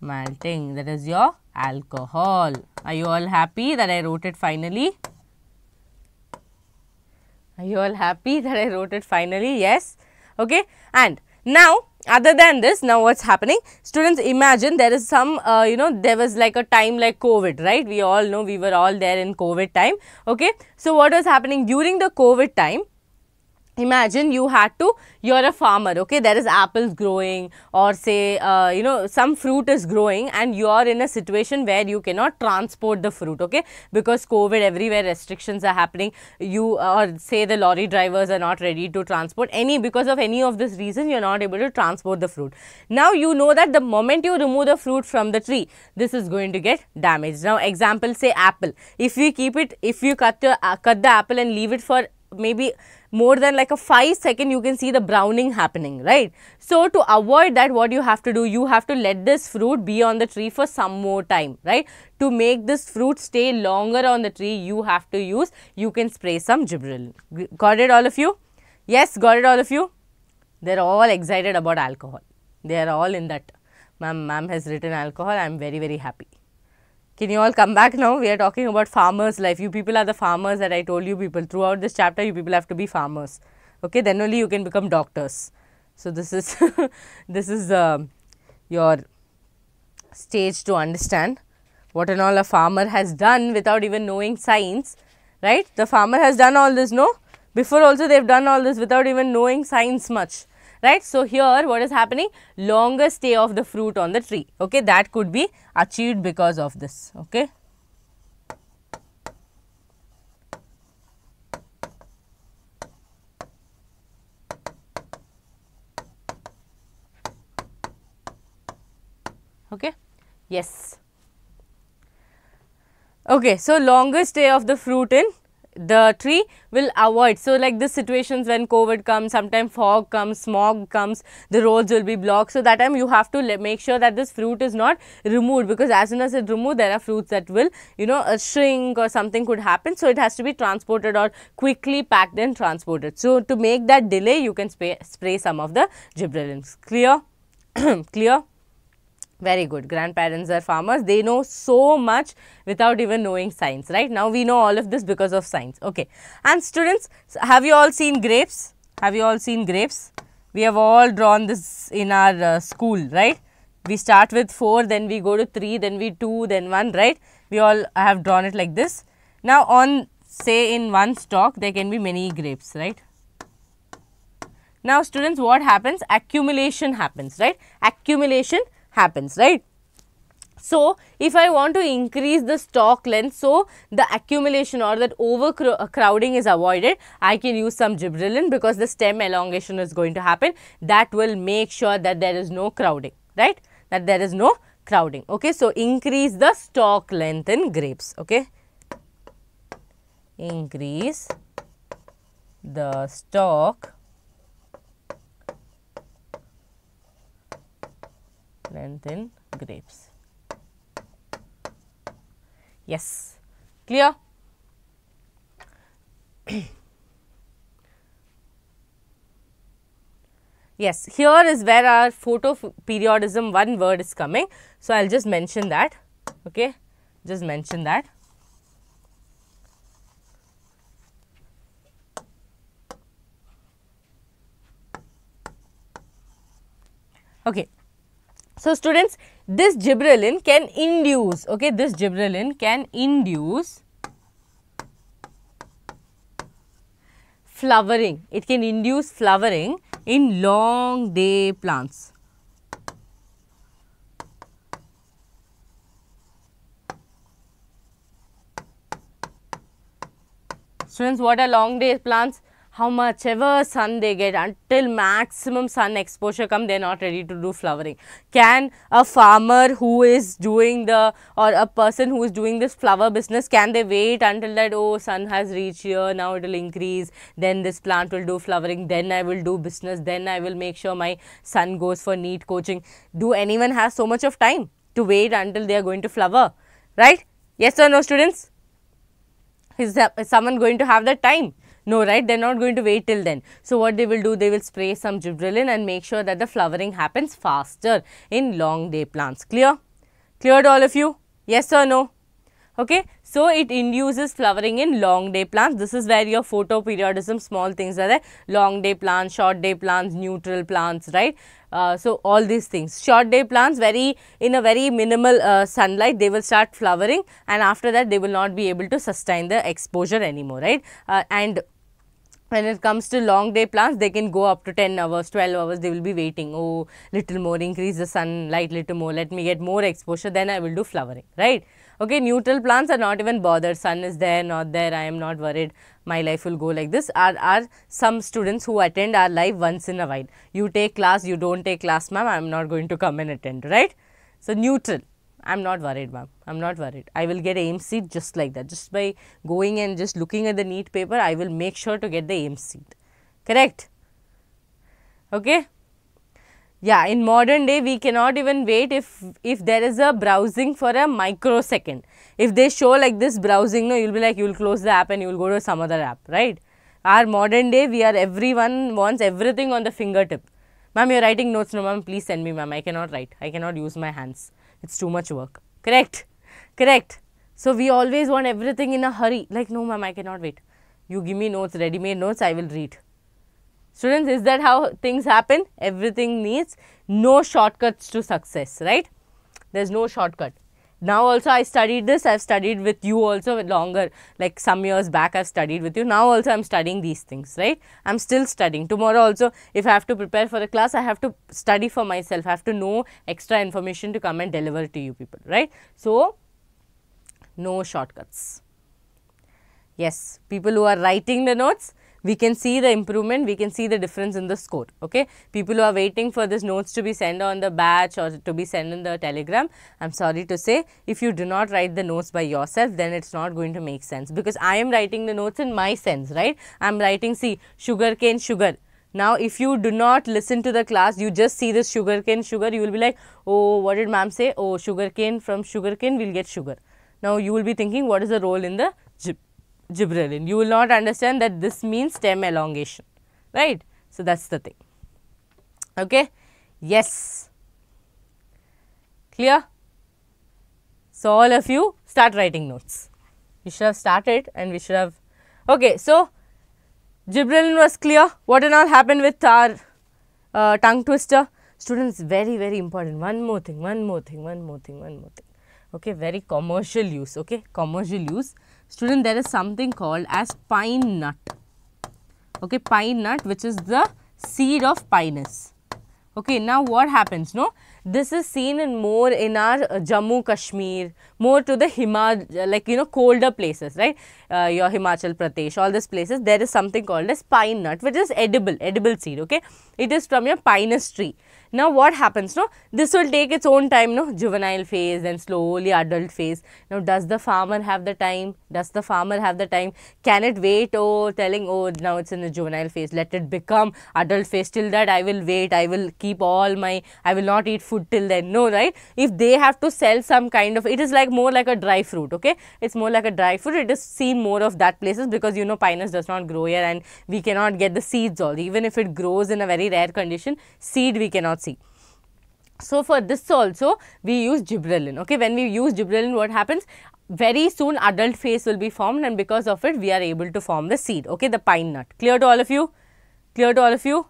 malting, that is your alcohol. Are you all happy that I wrote it finally? Are you all happy that I wrote it finally? Yes. Okay. And now, other than this, now what's happening? Students, imagine there is some, uh, you know, there was like a time like COVID, right? We all know we were all there in COVID time. Okay. So, what was happening during the COVID time? Imagine you had to, you are a farmer, okay, there is apples growing or say, uh, you know, some fruit is growing and you are in a situation where you cannot transport the fruit, okay, because COVID everywhere restrictions are happening, you or say the lorry drivers are not ready to transport any, because of any of this reason you are not able to transport the fruit. Now, you know that the moment you remove the fruit from the tree, this is going to get damaged. Now, example say apple, if we keep it, if you cut, your, uh, cut the apple and leave it for maybe more than like a five second, you can see the browning happening, right? So, to avoid that, what you have to do, you have to let this fruit be on the tree for some more time, right? To make this fruit stay longer on the tree, you have to use, you can spray some gibberellin. Got it all of you? Yes, got it all of you? They are all excited about alcohol. They are all in that. Ma'am, ma'am has written alcohol. I am very, very happy. Can you all come back now? We are talking about farmers' life. You people are the farmers that I told you people. Throughout this chapter, you people have to be farmers. Okay, then only you can become doctors. So, this is, this is uh, your stage to understand what and all a farmer has done without even knowing science, right? The farmer has done all this, no? Before also, they have done all this without even knowing science much. Right. So, here what is happening? Longer stay of the fruit on the tree. Okay. That could be achieved because of this. Okay. Okay. Yes. Okay. So, longer stay of the fruit in the tree will avoid. So, like the situations when COVID comes, sometimes fog comes, smog comes, the roads will be blocked. So, that time you have to make sure that this fruit is not removed, because as soon as it removed, there are fruits that will, you know, uh, shrink or something could happen. So, it has to be transported or quickly packed and transported. So, to make that delay, you can spray, spray some of the gibberellins. Clear? Clear? Very good. Grandparents are farmers. They know so much without even knowing science, right? Now, we know all of this because of science. Okay. And students, have you all seen grapes? Have you all seen grapes? We have all drawn this in our uh, school, right? We start with four, then we go to three, then we two, then one, right? We all have drawn it like this. Now, on say in one stalk, there can be many grapes, right? Now, students, what happens? Accumulation happens, right? Accumulation happens, right? So, if I want to increase the stalk length, so the accumulation or that overcrowding is avoided, I can use some gibberellin because the stem elongation is going to happen. That will make sure that there is no crowding, right? That there is no crowding, okay? So, increase the stalk length in grapes, okay? Increase the stalk length in grapes. Yes. Clear? Yes. Here is where our photoperiodism one word is coming. So, I will just mention that. Okay. Just mention that. Okay. So, students, this gibberellin can induce, okay, this gibberellin can induce flowering. It can induce flowering in long day plants. Students, what are long day plants? How much ever sun they get, until maximum sun exposure come, they are not ready to do flowering. Can a farmer who is doing the, or a person who is doing this flower business, can they wait until that, oh, sun has reached here, now it will increase, then this plant will do flowering, then I will do business, then I will make sure my son goes for NEET coaching. Do anyone have so much of time to wait until they are going to flower, right? Yes or no, students? Is, is someone going to have the time? No, right? They are not going to wait till then. So, what they will do, they will spray some gibberellin and make sure that the flowering happens faster in long day plants. Clear? Clear to all of you? Yes or no? Okay. So, it induces flowering in long day plants. This is where your photoperiodism, small things are there. Long day plants, short day plants, neutral plants, right? Uh, so, all these things. Short day plants, very in a very minimal uh, sunlight, they will start flowering, and after that, they will not be able to sustain the exposure anymore, right? Uh, and when it comes to long day plants, they can go up to ten hours, twelve hours, they will be waiting. Oh, little more, increase the sunlight little more, let me get more exposure, then I will do flowering, right? Okay, neutral plants are not even bothered, sun is there, not there, I am not worried, my life will go like this. Are, are some students who attend our live once in a while. You take class, you don't take class, ma'am, I am not going to come and attend, right? So, neutral. I am not worried, ma'am, I am not worried. I will get A I M seat just like that. Just by going and just looking at the NEET paper, I will make sure to get the A I M seat. Correct? Okay? Yeah, in modern day, we cannot even wait if, if there is a browsing for a microsecond. If they show like this browsing, no, you will be like, you will close the app and you will go to some other app, right? Our modern day, we are, everyone wants everything on the fingertip. Ma'am, you are writing notes. No, ma'am, please send me, ma'am. I cannot write. I cannot use my hands. It's too much work. Correct? Correct. So, we always want everything in a hurry. Like, no, ma'am, I cannot wait. You give me notes, ready-made notes, I will read. Students, is that how things happen? Everything needs no shortcuts to success, right? There's no shortcut. Now also I studied this, I've studied with you also longer, like some years back I've studied with you. Now also I'm studying these things, right? I'm still studying. Tomorrow also, if I have to prepare for a class, I have to study for myself. I have to know extra information to come and deliver to you people, right? So, no shortcuts. Yes, people who are writing the notes, we can see the improvement, we can see the difference in the score, okay? People who are waiting for these notes to be sent on the batch or to be sent in the telegram, I'm sorry to say, if you do not write the notes by yourself, then it's not going to make sense, because I am writing the notes in my sense, right? I'm writing, see, sugarcane sugar. Now, if you do not listen to the class, you just see this sugarcane sugar, you will be like, oh, what did ma'am say? Oh, sugarcane, from sugarcane, we'll get sugar. Now, you will be thinking, what is the role in the jib? Gibberellin. You will not understand that this means stem elongation, right? So, that is the thing, okay? Yes. Clear? So, all of you start writing notes. You should have started and we should have, okay. So, gibberellin was clear. What and all happened with our uh, tongue twister? Students, very, very important. One more thing, one more thing, one more thing, one more thing. Okay, very commercial use, okay, commercial use. Student, there is something called as pine nut, okay, pine nut, which is the seed of pinus, okay. Now, what happens, no, this is seen in more in our uh, Jammu Kashmir, more to the Himachal, like, you know, colder places, right, uh, your Himachal Pradesh, all these places, there is something called as pine nut, which is edible, edible seed, okay. It is from your pinus tree. Now, what happens, no, this will take its own time, no, juvenile phase, then slowly adult phase. Now, does the farmer have the time? Does the farmer have the time? Can it wait? Oh, telling, oh, now it's in the juvenile phase, let it become adult phase, till that I will wait, I will keep all my, I will not eat food till then, no, right? If they have to sell some kind of, it is like more like a dry fruit, okay, it's more like a dry fruit, it is seen more of that places, because you know pinus does not grow here and we cannot get the seeds all, even if it grows in a very rare condition, seed we cannot see. So, for this also, we use gibberellin, okay. When we use gibberellin, what happens? Very soon, adult phase will be formed, and because of it, we are able to form the seed, okay, the pine nut. Clear to all of you? Clear to all of you?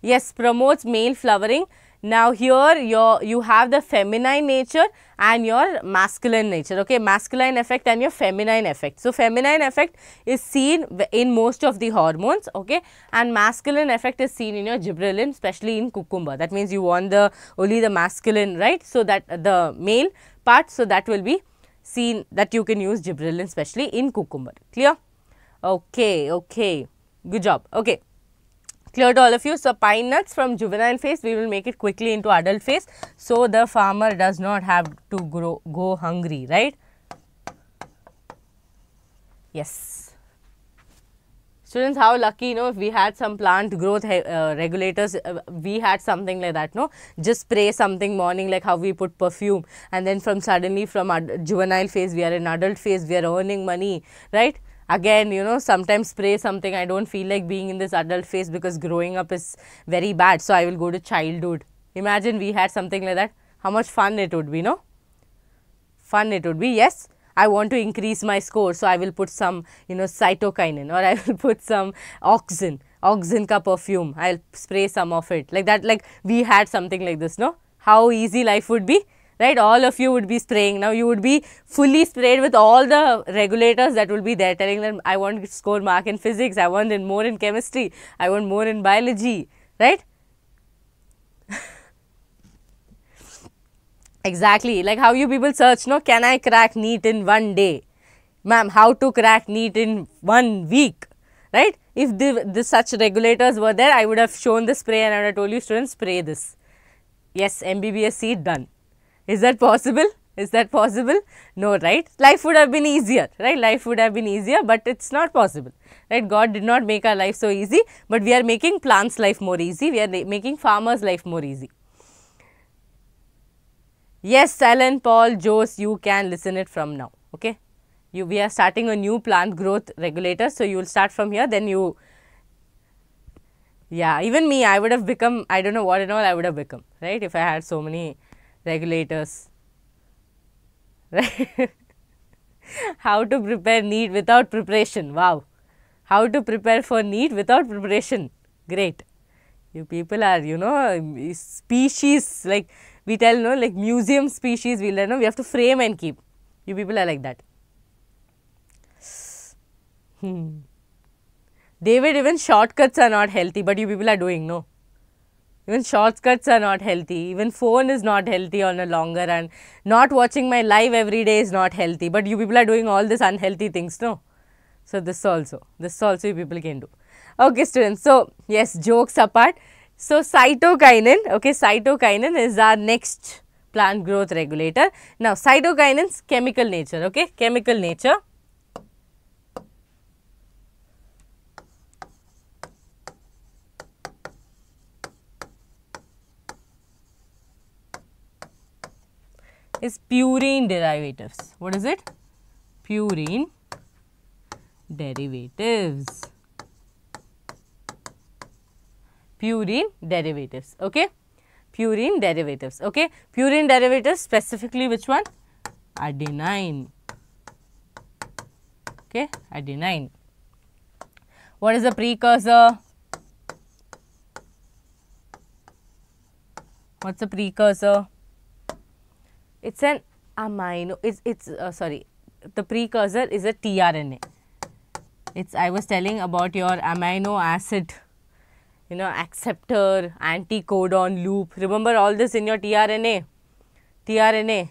Yes, promotes male flowering. Now, here your, you have the feminine nature and your masculine nature, okay, masculine effect and your feminine effect. So, feminine effect is seen in most of the hormones, okay, and masculine effect is seen in your gibberellin, especially in cucumber. That means you want the only the masculine, right, so that the male part, so that will be seen that you can use gibberellin, especially in cucumber. Clear? Okay, okay, good job, okay. Clear to all of you. So, pine nuts from juvenile phase, we will make it quickly into adult phase. So, the farmer does not have to grow, go hungry, right? Yes. Students, how lucky, you know, if we had some plant growth uh, regulators, uh, we had something like that, no? Just spray something morning, like how we put perfume, and then from suddenly from ad juvenile phase, we are in adult phase, we are earning money, right? again, you know, sometimes spray something. I don't feel like being in this adult phase because growing up is very bad. So I will go to childhood. Imagine we had something like that. How much fun it would be, no? Fun it would be, yes. I want to increase my score, so I will put some, you know, cytokinin, or I will put some auxin, auxin ka perfume, I will spray some of it, like that, like we had something like this, no? How easy life would be, right? All of you would be spraying. Now you would be fully sprayed with all the regulators that will be there, telling them, I want to score mark in physics, I want in more in chemistry, I want more in biology, right? Exactly, like how you people search, no, can I crack NEET in one day? Ma'am, how to crack NEET in one week, right? If the, the such regulators were there, I would have shown the spray and I would have told you, students, spray this. Yes, M B B S seat done. Is that possible? Is that possible? No, right? Life would have been easier, right? Life would have been easier, but it's not possible, right? God did not make our life so easy, but we are making plants' life more easy. We are making farmers' life more easy. Yes, Alan, Paul, Jose, you can listen it from now, okay? You, we are starting a new plant growth regulator, so you will start from here, then you, yeah, even me, I would have become, I don't know what and all I would have become, right? If I had so many regulators, right? How to prepare NEET without preparation, wow. How to prepare for NEET without preparation, great. You people are, you know, species, like, we tell, no, like museum species, we learn, no, we have to frame and keep. You people are like that. Hmm. David, even shortcuts are not healthy, but you people are doing, no. Even shortcuts are not healthy, even phone is not healthy on a longer run. Not watching my live every day is not healthy, but you people are doing all these unhealthy things, no. So, this also, this also you people can do. Okay, students, so, yes, jokes apart. So, cytokinin, okay, cytokinin is our next plant growth regulator. Now, cytokinin's chemical nature, okay, chemical nature. Is purine derivatives. What is it? Purine derivatives. Purine derivatives, okay, purine derivatives, okay, purine derivatives, specifically which one? Adenine, okay, adenine. What is the precursor? What's the precursor? It's an amino, it's, it's, uh, sorry, the precursor is a tRNA. It's, I was telling about your amino acid, you know, acceptor, anticodon loop. Remember all this in your tRNA. tRNA.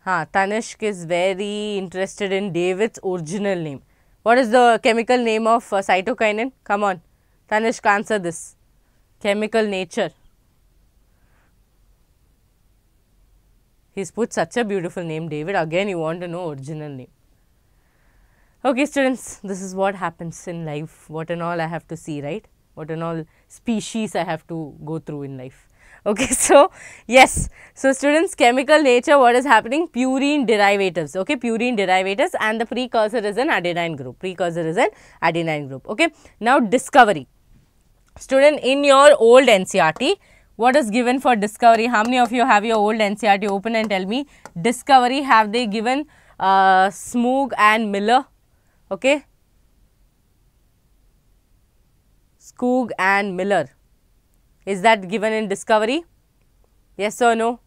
Huh, Tanishq is very interested in David's original name. What is the chemical name of uh, cytokinin? Come on, Tanishq, answer this. Chemical nature. He's put such a beautiful name, David. Again, you want to know original name. Okay, students, this is what happens in life, what and all I have to see, right? What and all species I have to go through in life. Okay, so, yes. So, students, chemical nature, what is happening? Purine derivatives, okay? Purine derivatives, and the precursor is an adenine group. Precursor is an adenine group, okay? Now, discovery. Student, in your old N C R T, what is given for discovery? How many of you have your old N C R T open and tell me? Discovery, have they given uh, Skoog and Miller? Okay, Skoog and Miller, is that given in discovery? Yes or no?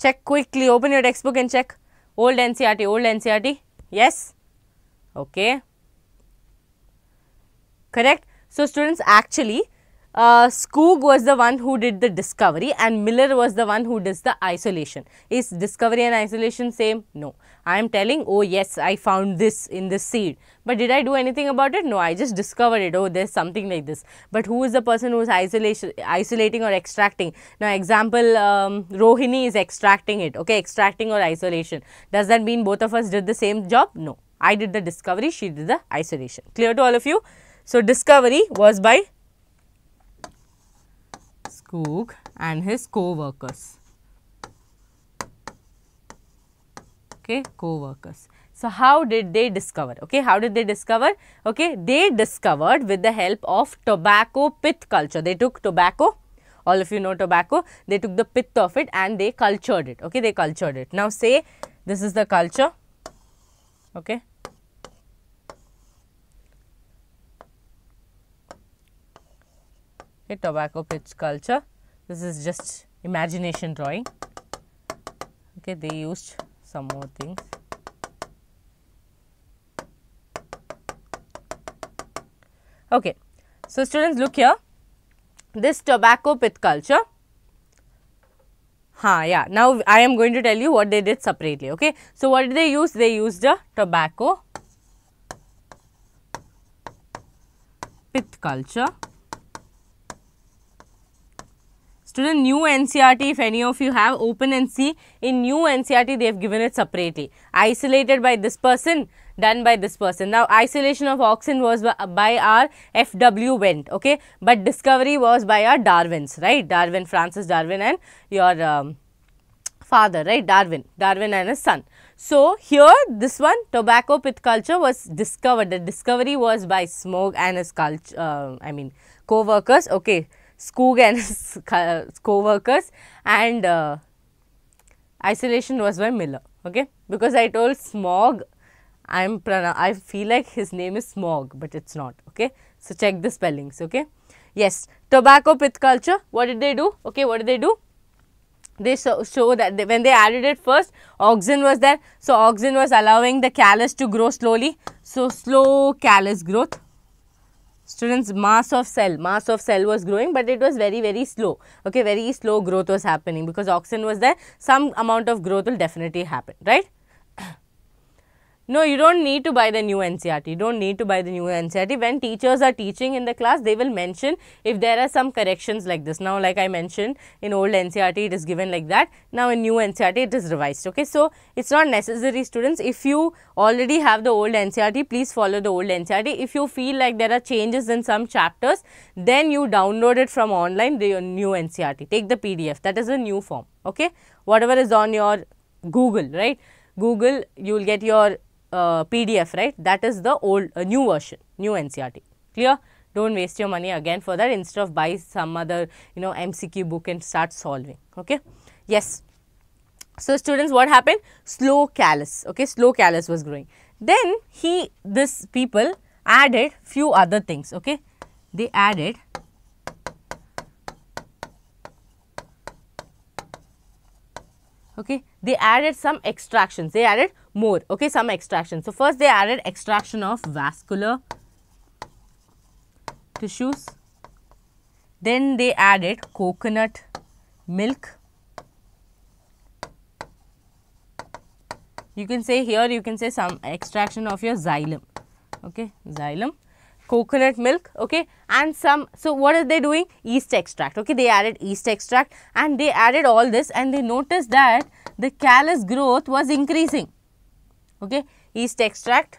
Check quickly, open your textbook and check. Old N C R T, old N C R T, yes, okay, correct. So, students, actually, Uh, Skoog was the one who did the discovery and Miller was the one who does the isolation. Is discovery and isolation same? No. I am telling, oh yes, I found this in this seed. But did I do anything about it? No, I just discovered it. Oh, there's something like this. But who is the person who is isolation, isolating or extracting? Now, example, um, Rohini is extracting it. Okay, extracting or isolation. Does that mean both of us did the same job? No. I did the discovery, she did the isolation. Clear to all of you? So, discovery was by Skoog and his co-workers, ok, okay, co-workers. So, how did they discover? Okay, how did they discover? Okay, they discovered with the help of tobacco pith culture. They took tobacco, all of you know tobacco, they took the pith of it and they cultured it. Okay, they cultured it. Now, say this is the culture, okay. Okay, tobacco pith culture. This is just imagination drawing. Okay, they used some more things. Okay, so students, look here. This tobacco pith culture. Ha, yeah. Now I am going to tell you what they did separately. Okay, so what did they use? They used the tobacco pith culture. Student, new N C R T, if any of you have, open and see. In new N C R T, they have given it separately. Isolated by this person, done by this person. Now, isolation of auxin was by our F W Wendt, okay. But discovery was by our Darwin's, right. Darwin, Francis Darwin and your um, father, right, Darwin, Darwin and his son. So, here this one, tobacco pith culture was discovered. The discovery was by Skoog and his culture, uh, I mean, co-workers, okay. Skoog and his co-workers, and uh, isolation was by Miller, okay. Because I told Smog, I am I feel like his name is Smog, but it is not, okay. So, check the spellings, okay. Yes, tobacco pith culture, what did they do, okay, what did they do? They show, show that they, when they added it first, auxin was there. So, auxin was allowing the callus to grow slowly. So, slow callus growth. Students, mass of cell, mass of cell was growing, but it was very, very slow, okay, very slow growth was happening because auxin was there, some amount of growth will definitely happen, right. No, you don't need to buy the new N C R T, you don't need to buy the new N C R T. When teachers are teaching in the class, they will mention if there are some corrections like this. Now, like I mentioned, in old N C R T, it is given like that. Now, in new N C R T, it is revised, okay. So, it is not necessary, students. If you already have the old N C R T, please follow the old N C R T. If you feel like there are changes in some chapters, then you download it from online, the new N C R T. Take the P D F, that is a new form, okay. Whatever is on your Google, right, Google, you will get your Uh, P D F, right, that is the old uh, new version, new N C R T, clear. Do not waste your money again for that, instead of buy some other, you know, M C Q book and start solving, okay. Yes. So, students, what happened? Slow callus, okay, slow callus was growing. Then he, this people added few other things, okay, they added okay, they added some extractions, they added more, okay, some extraction. So, first they added extraction of vascular tissues, then they added coconut milk. You can say here, you can say some extraction of your xylem, okay, xylem, coconut milk, okay, and some. So, what are they doing? Yeast extract, okay, they added yeast extract, and they added all this, and they noticed that the callus growth was increasing. Okay, yeast extract.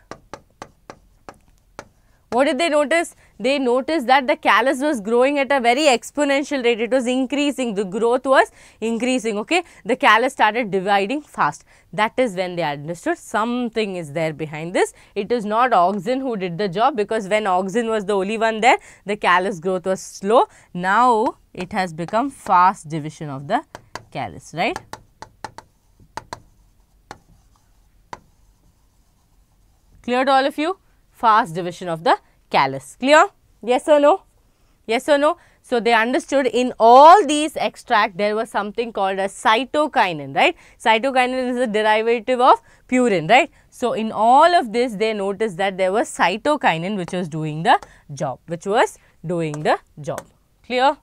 What did they notice? They noticed that the callus was growing at a very exponential rate. It was increasing. The growth was increasing. Okay, the callus started dividing fast. That is when they understood something is there behind this. It is not auxin who did the job, because when auxin was the only one there, the callus growth was slow. Now it has become fast division of the callus, right? Clear to all of you? Fast division of the callus. Clear? Yes or no? Yes or no? So, they understood in all these extract there was something called as cytokinin, right? Cytokinin is a derivative of purine, right? So, in all of this they noticed that there was cytokinin which was doing the job, which was doing the job. Clear?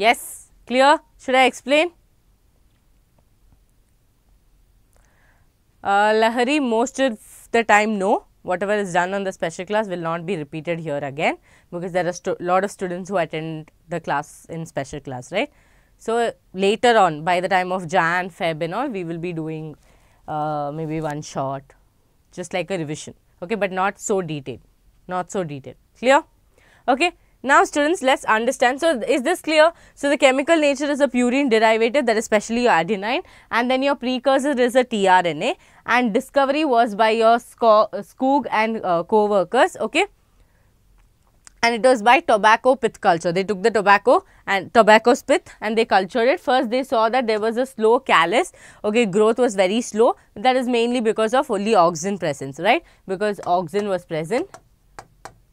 Yes, clear? Should I explain? Uh, Lahari, most of the time, no. Whatever is done on the special class will not be repeated here again, because there are lot of students who attend the class in special class, right? So, uh, later on, by the time of Jan, Feb and all, we will be doing uh, maybe one shot, just like a revision, okay, but not so detailed, not so detailed. Clear? Okay. Now, students, let's understand. So, is this clear? So, the chemical nature is a purine derivative, that is especially your adenine, and then your precursor is a tRNA, and discovery was by your Skoog and uh, co-workers, okay, and it was by tobacco pith culture. They took the tobacco and tobacco's pith and they cultured it. First, they saw that there was a slow callus, okay, growth was very slow. That is mainly because of only auxin presence, right, because auxin was present,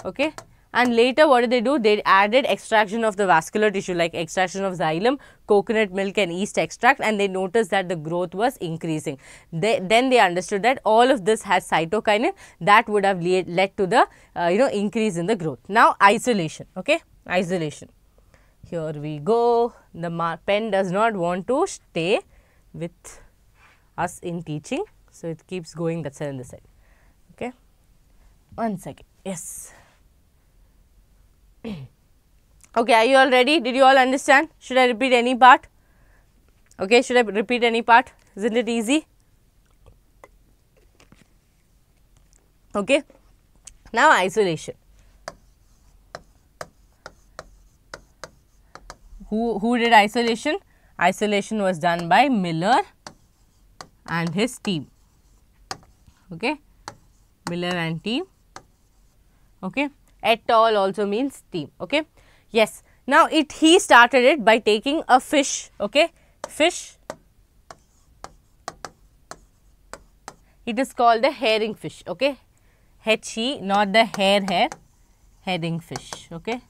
okay. And later, what did they do? They added extraction of the vascular tissue, like extraction of xylem, coconut milk and yeast extract, and they noticed that the growth was increasing. They, then they understood that all of this has cytokinin that would have lead, led to the, uh, you know, increase in the growth. Now, isolation, okay, isolation. Here we go. The pen does not want to stay with us in teaching, so it keeps going that side and this side, okay. One second, yes. Okay, are you all ready? Did you all understand? Should I repeat any part? Okay, should I repeat any part? Isn't it easy? Okay, now isolation. Who, who did isolation? Isolation was done by Miller and his team. Okay, Miller and team. Okay. Et al also means team, okay. Yes, now it he started it by taking a fish, okay, fish. It is called the herring fish, okay, H E, not the hair hair, herring fish, okay.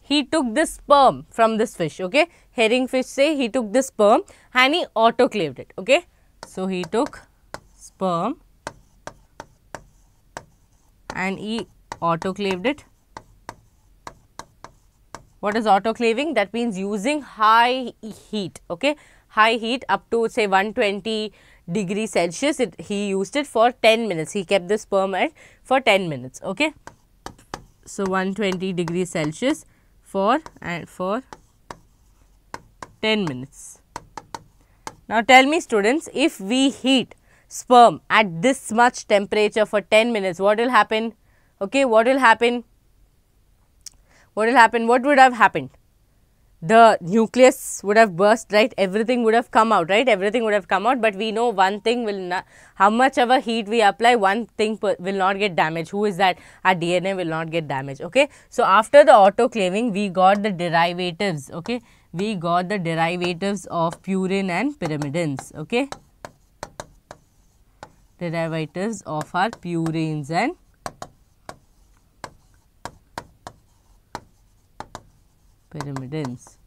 He took the sperm from this fish, okay, herring fish say he took the sperm and he autoclaved it, okay. So, he took sperm and he autoclaved it. What is autoclaving? That means using high heat, okay, high heat up to say one hundred twenty degrees Celsius, it, he used it for ten minutes, he kept the sperm at for ten minutes, okay. So, one hundred twenty degrees Celsius for and for ten minutes. Now, tell me students, if we heat sperm at this much temperature for ten minutes, what will happen? Okay, what will happen? What will happen? What would have happened? The nucleus would have burst, right? Everything would have come out, right? Everything would have come out, but we know one thing will not, how much ever heat we apply, one thing per, will not get damaged. Who is that? Our D N A will not get damaged, okay? So, after the autoclaving, we got the derivatives, okay? We got the derivatives of purine and pyrimidines, okay? Derivatives of our purines and pyrimidines.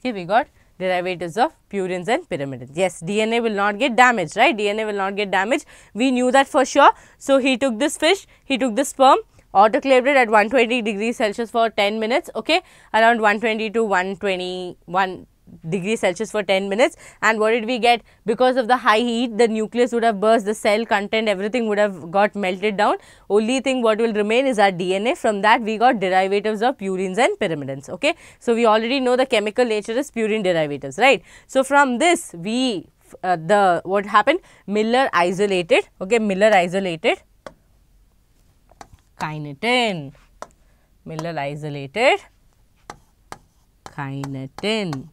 Okay, we got derivatives of purines and pyrimidines. Yes, D N A will not get damaged, right? D N A will not get damaged. We knew that for sure. So, he took this fish, he took the sperm, autoclaved it at one hundred twenty degrees Celsius for ten minutes, okay, around one hundred twenty to one hundred twenty-one. Degree Celsius for ten minutes, and what did we get? Because of the high heat, the nucleus would have burst, the cell content, everything would have got melted down. Only thing what will remain is our D N A. From that we got derivatives of purines and pyrimidines, okay. So, we already know the chemical nature is purine derivatives, right. So, from this we uh, the what happened? Miller isolated, okay, Miller isolated kinetin, Miller isolated kinetin.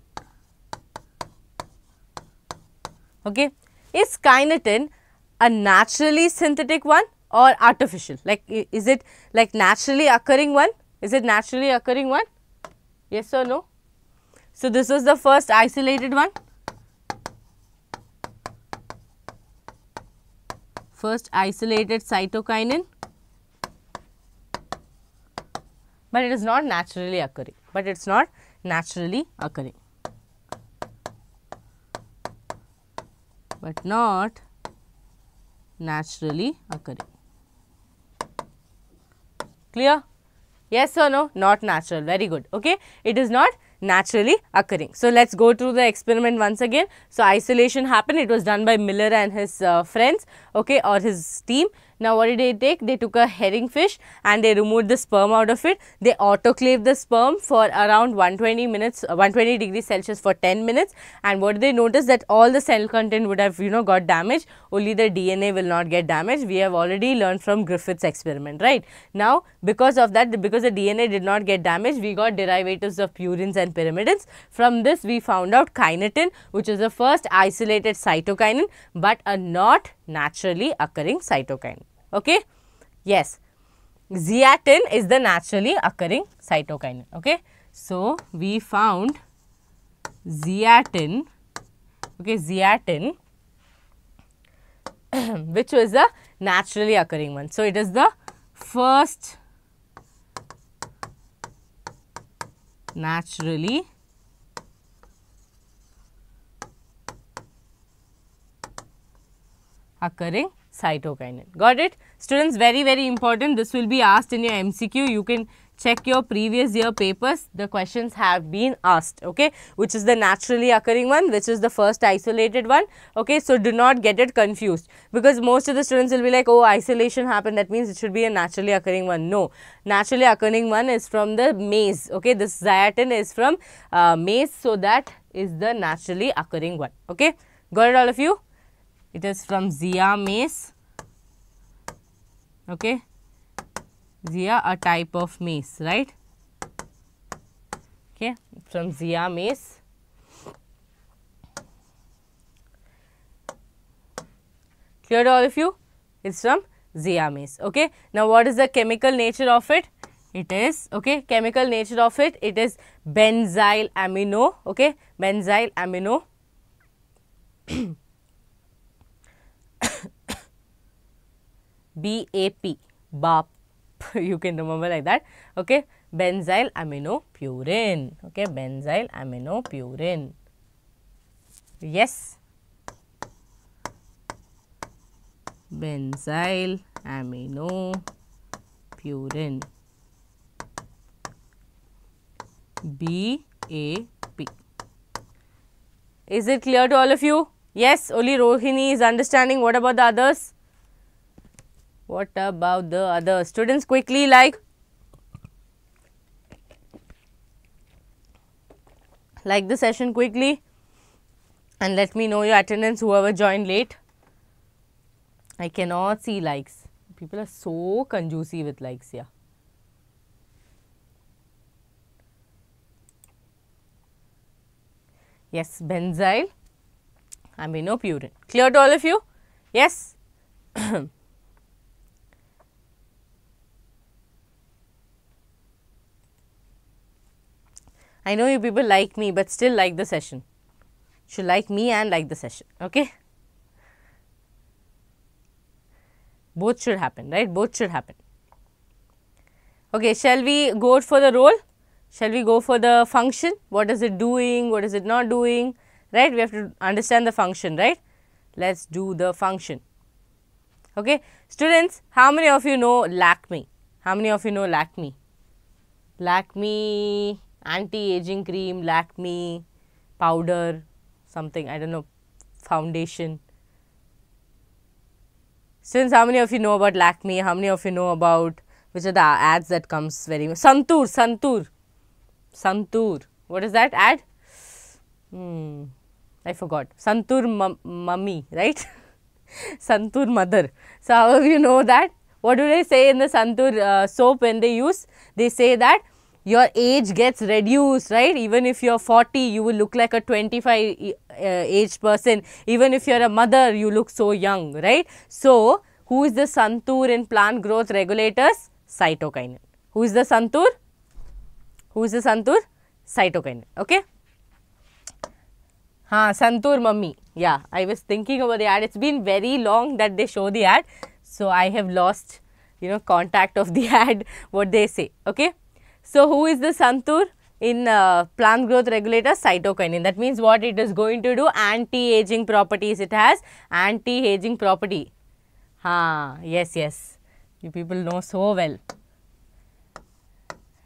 Okay, is kinetin a naturally synthetic one or artificial? Like, is it like naturally occurring one? Is it naturally occurring one? Yes or no? So, this was the first isolated one. First isolated cytokinin. But it is not naturally occurring. But it is not naturally occurring. But not naturally occurring. Clear? Yes or no? Not natural. Very good. Okay. It is not naturally occurring. So, let us go through the experiment once again. So, isolation happened. It was done by Miller and his uh, friends, okay, or his team. Now what did they take? They took a herring fish and they removed the sperm out of it. They autoclaved the sperm for around one hundred twenty minutes, one hundred twenty degrees Celsius for ten minutes, and what did they notice? That all the cell content would have, you know, got damaged, only the D N A will not get damaged. We have already learned from Griffith's experiment, right? Now because of that, because the D N A did not get damaged, we got derivatives of purines and pyrimidines. From this we found out kinetin, which is the first isolated cytokinin, but a not naturally occurring cytokine. Okay, yes, zeatin is the naturally occurring cytokine. Okay, so we found zeatin, okay, zeatin which was the naturally occurring one. So it is the first naturally occurring cytokinin. Got it? Students, very, very important. This will be asked in your M C Q. You can check your previous year papers. The questions have been asked, okay, which is the naturally occurring one, which is the first isolated one, okay. So do not get it confused, because most of the students will be like, oh, isolation happened, that means it should be a naturally occurring one. No, naturally occurring one is from the maize, okay. This zeatin is from uh, maize, so that is the naturally occurring one, okay. Got it, all of you? It is from Zea mays, okay. Zea, a type of maize, right? Okay, from Zea mays. Clear to all of you? It's from Zea mays, okay. Now, what is the chemical nature of it? It is, okay, chemical nature of it. It is benzyl amino, okay, benzyl amino. B A P, B A P, you can remember like that, okay, benzyl amino purine, okay, benzyl amino purine, yes, benzyl amino purine, B A P. Is it clear to all of you? Yes, only Rohini is understanding. What about the others? What about the other students? Quickly, like, like the session quickly, and let me know your attendance, whoever joined late. I cannot see likes. People are so conjuicy with likes, yeah. Yes, benzyl amino purine. Clear to all of you? Yes. I know you people like me, but still like the session. You should like me and like the session, okay? Both should happen, right? Both should happen. Okay, shall we go for the role? Shall we go for the function? What is it doing? What is it not doing? Right? We have to understand the function, right? Let's do the function. Okay, students, how many of you know Lakme? How many of you know Lakme? Lakme anti-aging cream, Lakme powder, something, I don't know, foundation. Since how many of you know about Lakme? How many of you know about, which are the ads that comes very much? Santoor, Santoor, Santoor. What is that ad? Hmm, I forgot. Santoor mummy, right? Santoor mother. So how do you know that? What do they say in the Santoor uh, soap when they use? They say that your age gets reduced, right? Even if you are forty, you will look like a twenty-five uh, age person. Even if you are a mother, you look so young, right? So, who is the Santoor in plant growth regulators? Cytokinin. Who is the Santoor? Who is the Santoor? Cytokinin, okay? Ha, Santoor mummy. Yeah, I was thinking about the ad. It's been very long that they show the ad. So, I have lost, you know, contact of the ad, what they say, okay? So, who is the Santoor in uh, plant growth regulator? Cytokinin. That means what it is going to do? Anti-aging properties. It has anti-aging property. Ha, yes, yes. You people know so well.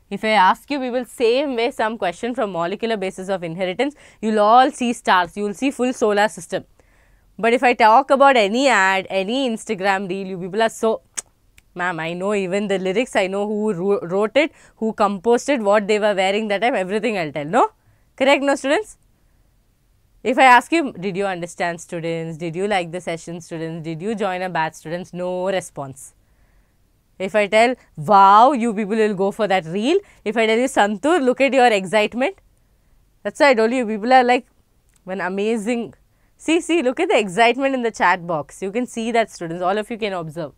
If I ask you people same way some question from molecular basis of inheritance, you will all see stars. You will see full solar system. But if I talk about any ad, any Instagram reel, you people are so... Ma'am, I know even the lyrics, I know who wrote it, who composed it, what they were wearing that time, everything I will tell, no? Correct, no students? If I ask you, did you understand students, did you like the session students, did you join a batch students, no response. If I tell, wow, you people will go for that reel. If I tell you, Santoor, look at your excitement. That's why I told you, people are like, an amazing, see, see, look at the excitement in the chat box. You can see that students, all of you can observe.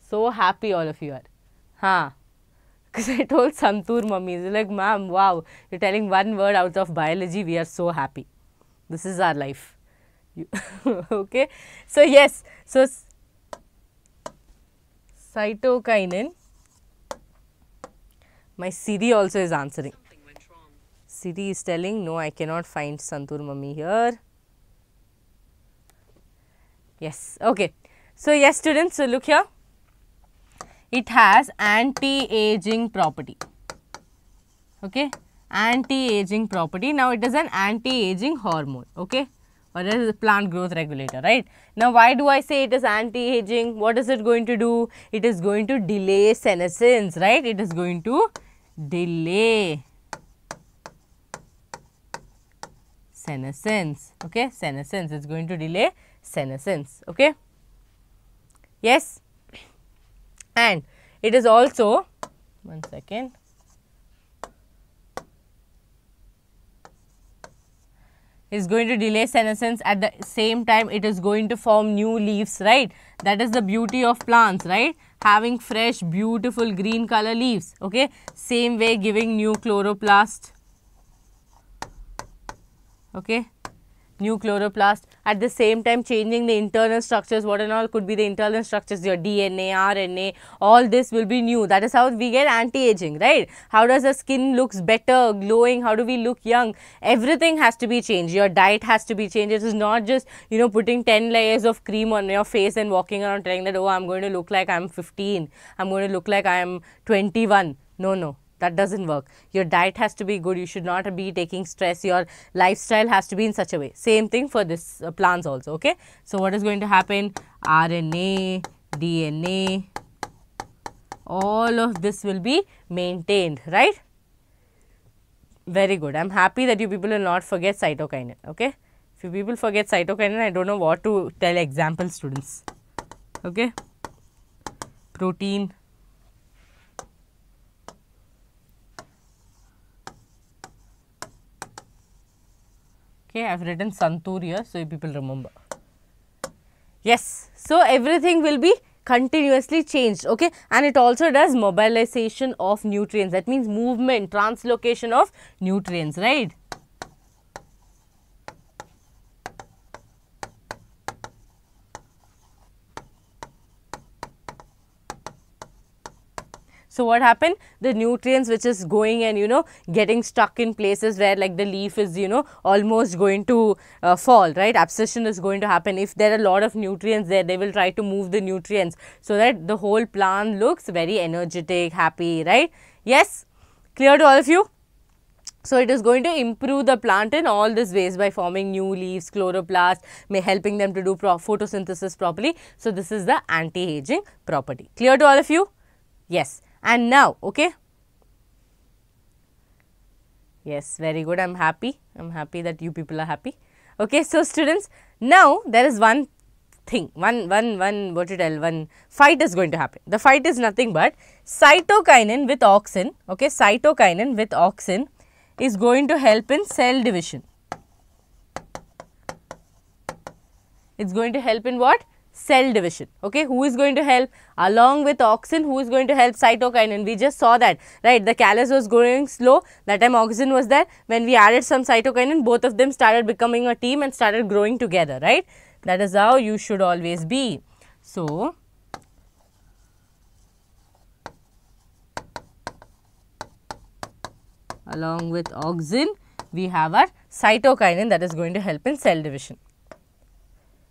So happy all of you are. Huh? Because I told Santoor mummies, like, ma'am, wow, you're telling one word out of biology, we are so happy. This is our life. You okay? So, yes. So, cytokinin. My Siri also is answering. Siri is telling, no, I cannot find Santoor mummy here. Yes, okay. So, yes, students, so look here. It has anti-aging property. Okay. Anti-aging property. Now, it is an anti-aging hormone. Okay. Or it is a plant growth regulator, right? Now, why do I say it is anti-aging? What is it going to do? It is going to delay senescence, right? It is going to delay senescence, okay? Senescence is going to delay senescence, okay? Yes. And it is also, one second. Is going to delay senescence, at the same time it is going to form new leaves, right? That is the beauty of plants, right? Having fresh, beautiful green color leaves, okay? Same way giving new chloroplast, okay? New chloroplast, at the same time changing the internal structures, what and all could be the internal structures, your D N A, R N A, all this will be new. That is how we get anti-aging, right? How does the skin looks better, glowing, how do we look young? Everything has to be changed. Your diet has to be changed. It is not just, you know, putting ten layers of cream on your face and walking around telling that, oh, I'm going to look like I'm fifteen, I'm going to look like I'm twenty-one. No, no. That doesn't work. Your diet has to be good. You should not be taking stress. Your lifestyle has to be in such a way. Same thing for this uh, plants also, okay? So, what is going to happen? R N A, D N A, all of this will be maintained, right? Very good. I am happy that you people will not forget cytokinin, okay? If you people forget cytokinin, I don't know what to tell example students, okay? Protein. Okay, I have written Santoor here, so you people remember. Yes, so everything will be continuously changed, okay? And it also does mobilization of nutrients. That means movement, translocation of nutrients, right? So, what happened? The nutrients which is going and, you know, getting stuck in places where like the leaf is, you know, almost going to uh, fall, right? Abscission is going to happen. If there are a lot of nutrients there, they will try to move the nutrients so that the whole plant looks very energetic, happy, right? Yes? Clear to all of you? So, it is going to improve the plant in all these ways by forming new leaves, chloroplast, may helping them to do pro photosynthesis properly. So, this is the anti-aging property. Clear to all of you? Yes. And now, okay, yes, very good, I am happy, I am happy that you people are happy, okay. So, students, now there is one thing, one, one, one, what you tell, one fight is going to happen. The fight is nothing but cytokinin with auxin, okay, cytokinin with auxin is going to help in cell division. It is going to help in what? Cell division, okay. Who is going to help? Along with auxin, who is going to help? Cytokinin. We just saw that, right? The callus was growing slow, that time auxin was there. When we added some cytokinin, both of them started becoming a team and started growing together, right? That is how you should always be. So, along with auxin, we have our cytokinin that is going to help in cell division.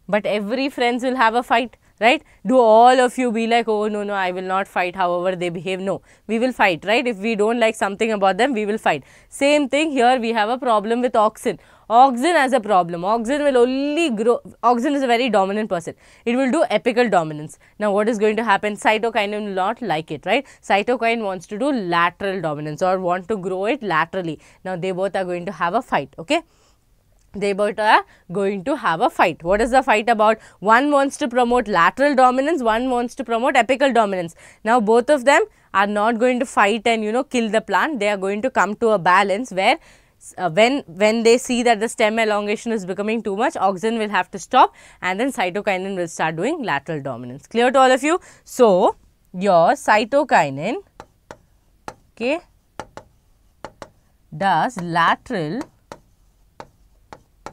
But every friends will have a fight, right? Do all of you be like, oh, no, no, I will not fight however they behave? No, we will fight, right? If we don't like something about them, we will fight. Same thing here, we have a problem with auxin. Auxin has a problem. Auxin will only grow. Auxin is a very dominant person. It will do apical dominance. Now, what is going to happen? Cytokine will not like it, right? Cytokine wants to do lateral dominance or want to grow it laterally. Now, they both are going to have a fight, okay? They both are going to have a fight. What is the fight about? One wants to promote lateral dominance, one wants to promote apical dominance. Now, both of them are not going to fight and, you know, kill the plant. They are going to come to a balance where uh, when, when they see that the stem elongation is becoming too much, auxin will have to stop and then cytokinin will start doing lateral dominance. Clear to all of you? So, your cytokinin, okay, does lateral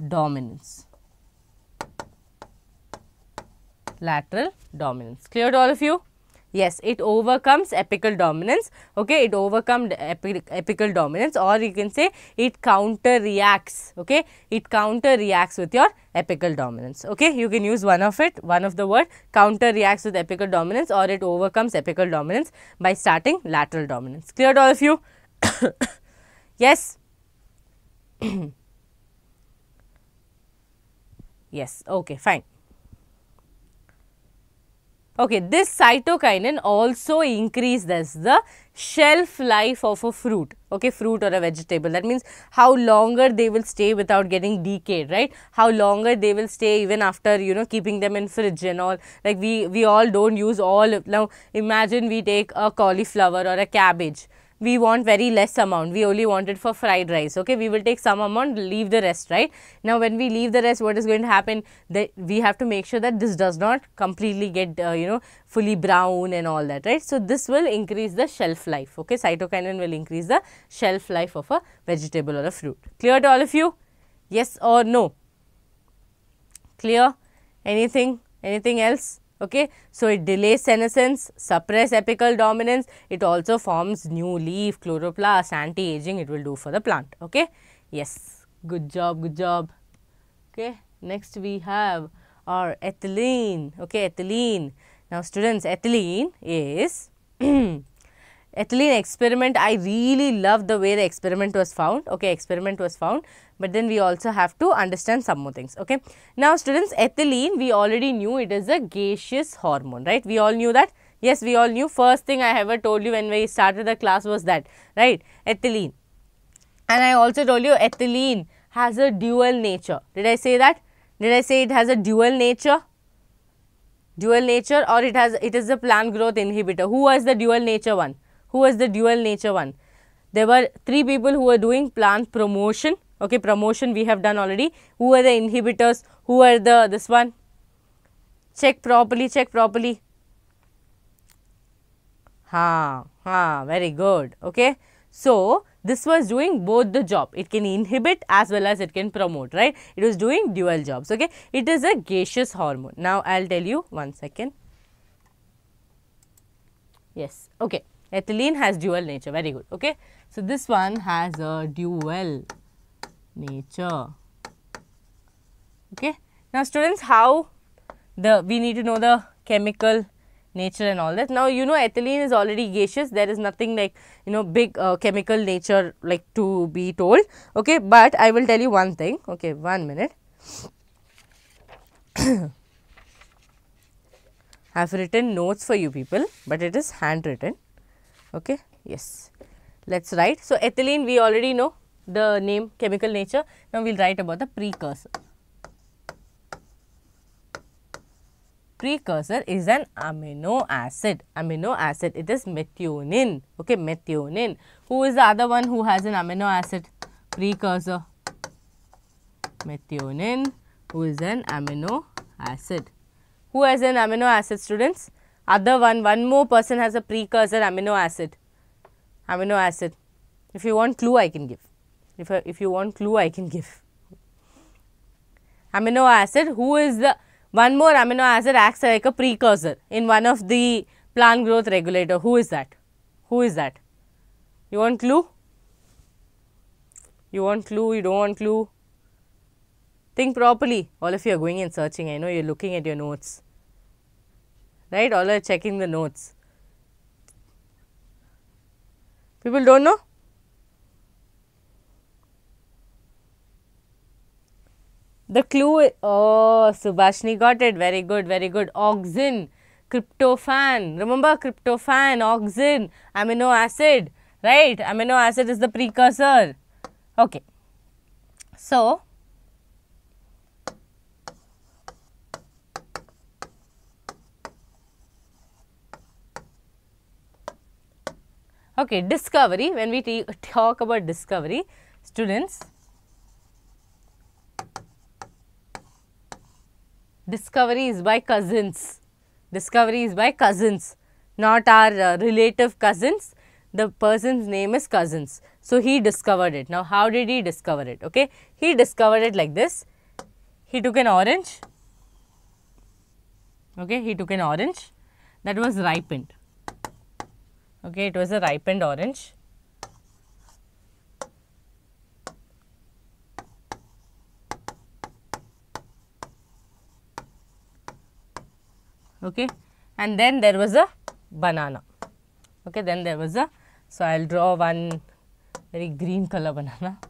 dominance, lateral dominance. Clear to all of you? Yes, it overcomes apical dominance, okay, it overcomes epi apical dominance, or you can say it counter reacts, okay, it counter reacts with your apical dominance, okay. You can use one of it, one of the word, counter reacts with apical dominance or it overcomes apical dominance by starting lateral dominance. Clear to all of you? Yes. Yes, okay, fine. Okay, this cytokinin also increases the shelf life of a fruit, okay, fruit or a vegetable. That means how longer they will stay without getting decayed, right? How longer they will stay even after, you know, keeping them in fridge and all. Like we, we all don't use all. Now, imagine we take a cauliflower or a cabbage. We want very less amount, we only want it for fried rice, okay, we will take some amount, leave the rest, right? Now, when we leave the rest, what is going to happen? That we have to make sure that this does not completely get, uh, you know, fully brown and all that, right? So, this will increase the shelf life, okay, cytokinin will increase the shelf life of a vegetable or a fruit. Clear to all of you? Yes or no? Clear? Anything? Anything else? Okay, so it delays senescence, suppress apical dominance, it also forms new leaf, chloroplast, anti-aging it will do for the plant, okay. Yes, good job, good job, okay. Next we have our ethylene, okay, ethylene. Now students, ethylene is, ethylene experiment, I really love the way the experiment was found, okay, experiment was found. But then we also have to understand some more things, okay. Now, students, ethylene, we already knew it is a gaseous hormone, right? We all knew that. Yes, we all knew. First thing I ever told you when we started the class was that, right? Ethylene. And I also told you ethylene has a dual nature. Did I say that? Did I say it has a dual nature? Dual nature, or it has, it is a plant growth inhibitor. Who was the dual nature one? Who was the dual nature one? There were three people who were doing plant promotion. Okay, promotion we have done already. Who are the inhibitors? Who are the, this one? Check properly, check properly. Ha, ha, very good. Okay. So, this was doing both the job. It can inhibit as well as it can promote, right? It was doing dual jobs, okay. It is a gaseous hormone. Now, I will tell you one second. Yes, okay. Ethylene has dual nature, very good, okay. So, this one has a dual nature, okay. Now, students, how the, we need to know the chemical nature and all that. Now, you know, ethylene is already gaseous. There is nothing like, you know, big uh, chemical nature like to be told, okay. But I will tell you one thing, okay, one minute. I have written notes for you people, but it is handwritten, okay. Yes, let us write. So, ethylene we already know the name, chemical nature. Now, we will write about the precursor. Precursor is an amino acid. Amino acid, it is methionine, okay, methionine. Who is the other one who has an amino acid? Precursor. Methionine, who is an amino acid. Who has an amino acid, students? Other one, one more person has a precursor amino acid. Amino acid. If you want clue, I can give. If, if you want clue, I can give. Amino acid, who is the, one more amino acid acts like a precursor in one of the plant growth regulator. Who is that? Who is that? You want clue? You want clue? You don't want clue? Think properly. All of you are going and searching. I know you are looking at your notes. Right? All are checking the notes. People don't know? The clue, oh, Subhashini got it. Very good, very good. Auxin, tryptophan. Remember, tryptophan, auxin, amino acid, right? Amino acid is the precursor. Okay. So, okay, discovery. When we talk about discovery, students, discovery is by cousins, discovery is by cousins, not our uh, relative cousins, the person's name is cousins. So, he discovered it. Now, how did he discover it? Okay, he discovered it like this. He took an orange, okay, he took an orange that was ripened, okay, it was a ripened orange. Okay, and then there was a banana. Okay, then there was a, so I will draw one very green color banana.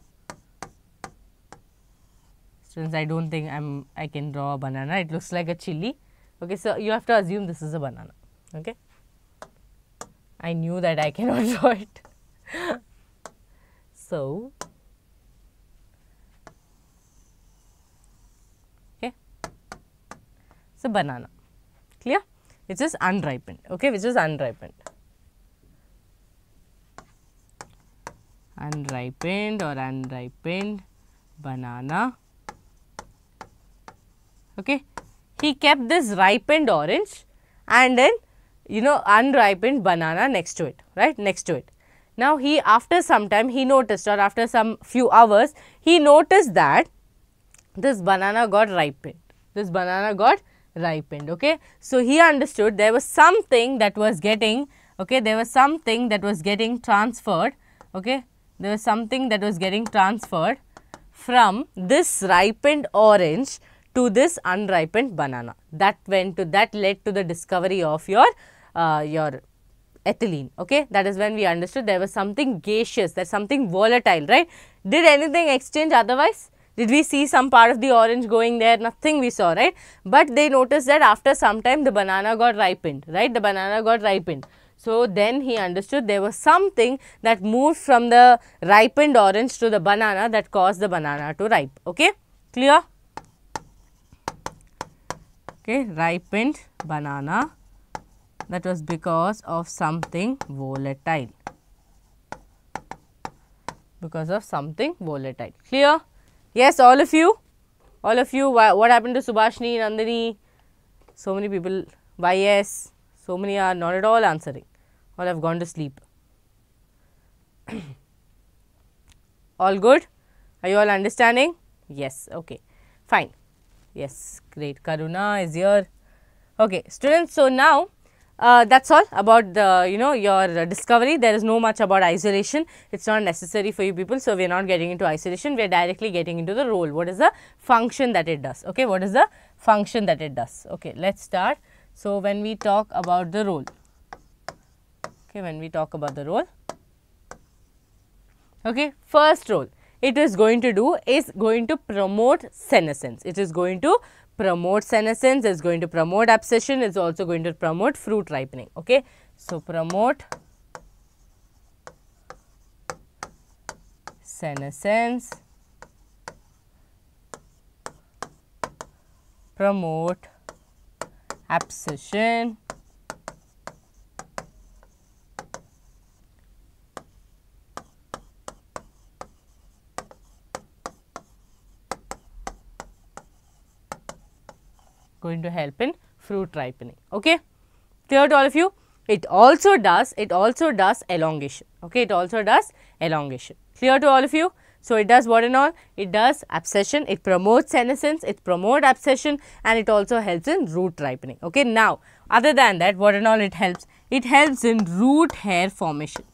Since I don't think I'm I can draw a banana, it looks like a chili. Okay, so you have to assume this is a banana. Okay, I knew that I cannot draw it. So, okay, so banana. Clear? Which is unripened, okay, which is unripened, unripened or unripened banana, okay. He kept this ripened orange and then, you know, unripened banana next to it, right, next to it. Now, he after some time he noticed, or after some few hours, he noticed that this banana got ripened, this banana got ripened, okay. So, he understood there was something that was getting, okay, there was something that was getting transferred, okay, there was something that was getting transferred from this ripened orange to this unripened banana. That went to, that led to the discovery of your, uh, your ethylene, okay. That is when we understood there was something gaseous, there is something volatile, right. Did anything exchange otherwise? Did we see some part of the orange going there? Nothing we saw, right? But they noticed that after some time the banana got ripened, right? The banana got ripened. So, then he understood there was something that moved from the ripened orange to the banana that caused the banana to ripe, okay? Clear? Okay, ripened banana, that was because of something volatile, because of something volatile. Clear? Yes, all of you, all of you, what happened to Subhashini, Nandini? So many people, why yes, so many are not at all answering, all have gone to sleep. All good? Are you all understanding? Yes, okay, fine. Yes, great. Karuna is here. Okay, students, so now uh, that's all about the, you know, your discovery. There is no much about isolation. It's not necessary for you people. So, we are not getting into isolation. We are directly getting into the role. What is the function that it does? Okay, what is the function that it does? Okay, let's start. So, when we talk about the role, okay, when we talk about the role, okay, first role it is going to do is going to promote senescence. It is going to promote senescence, it is going to promote abscission, it is also going to promote fruit ripening, okay. So, promote senescence, promote abscission, going to help in fruit ripening, okay. Clear to all of you? It also does, it also does elongation, okay, it also does elongation. Clear to all of you? So, it does what and all? It does abscission, it promotes senescence, it promotes abscission, and it also helps in root ripening, okay. Now, other than that, what and all it helps? It helps in root hair formation.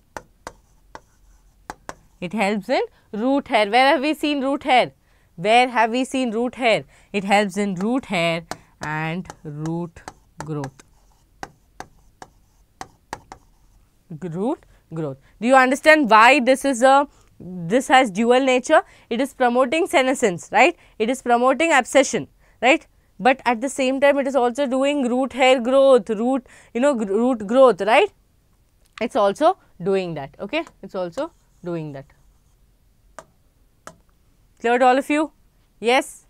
It helps in root hair. Where have we seen root hair? Where have we seen root hair? It helps in root hair and root growth, root growth. Do you understand why this is a this has dual nature, it is promoting senescence, right, it is promoting abscission, right, but at the same time it is also doing root hair growth, root, you know, gr root growth, right, it is also doing that, okay, it is also doing that. Clear to all of you? Yes?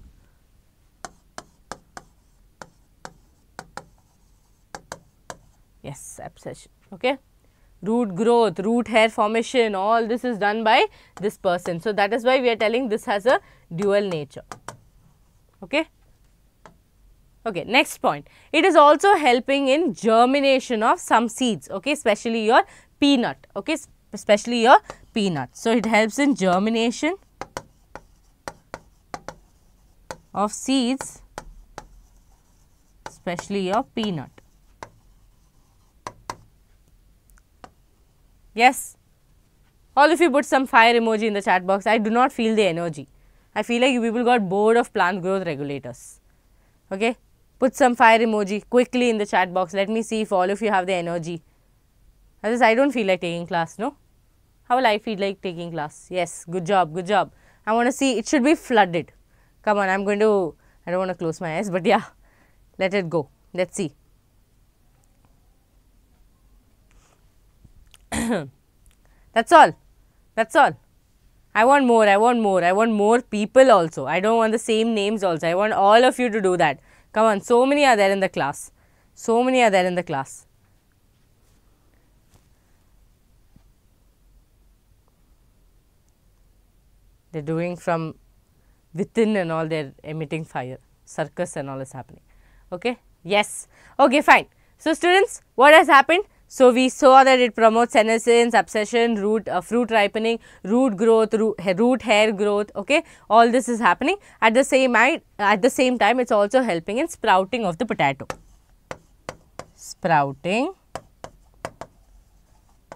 Yes, abscission, okay. Root growth, root hair formation, all this is done by this person. So, that is why we are telling this has a dual nature, okay. Okay, next point, it is also helping in germination of some seeds, okay, especially your peanut, okay, especially your peanut. So, it helps in germination of seeds, especially your peanut. Yes, all of you put some fire emoji in the chat box. I do not feel the energy. I feel like you people got bored of plant growth regulators, okay. Put some fire emoji quickly in the chat box. Let me see if all of you have the energy. As I don't feel like taking class, no? How will I feel like taking class? Yes, good job, good job. I want to see, it should be flooded. Come on, I am going to, I don't want to close my eyes, but yeah, let it go. Let us see. That's all. That's all. I want more, I want more, I want more people also. I don't want the same names also. I want all of you to do that. Come on, so many are there in the class. So many are there in the class. They're doing from within and all, they're emitting fire, circus and all is happening, okay. Yes, okay, fine. So, students, what has happened? So, we saw that it promotes senescence, abscission, root, uh, fruit ripening, root growth, root, root hair growth, okay, all this is happening. At the same, at the same time, it is also helping in sprouting of the potato, sprouting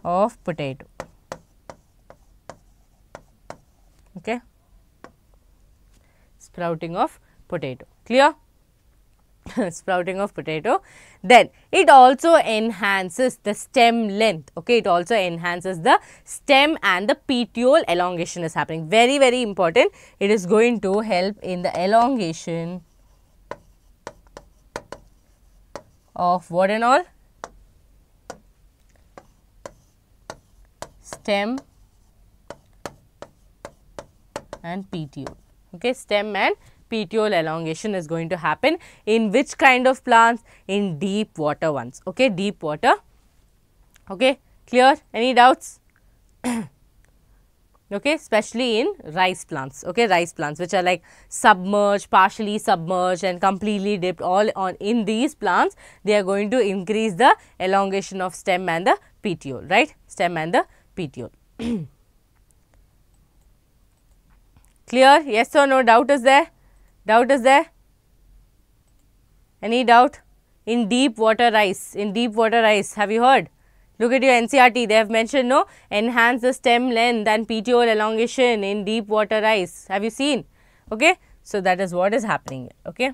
of potato, okay. Sprouting of potato, clear? Sprouting of potato. Then it also enhances the stem length, okay, it also enhances the stem and the petiole elongation is happening. Very, very important. It is going to help in the elongation of what and all? Stem and petiole. Okay, stem and petiole elongation is going to happen in which kind of plants? In deep water ones, okay, deep water, okay, clear? Any doubts? Okay, especially in rice plants, okay, rice plants which are like submerged, partially submerged and completely dipped, all on in these plants, they are going to increase the elongation of stem and the petiole, right, stem and the petiole. Clear? Yes or no? Doubt is there? Doubt is there? Any doubt? In deep water rice, in deep water rice, have you heard? Look at your N C R T, they have mentioned, no, enhance the stem length and petiole elongation in deep water rice. Have you seen? Okay. So, that is what is happening. Okay.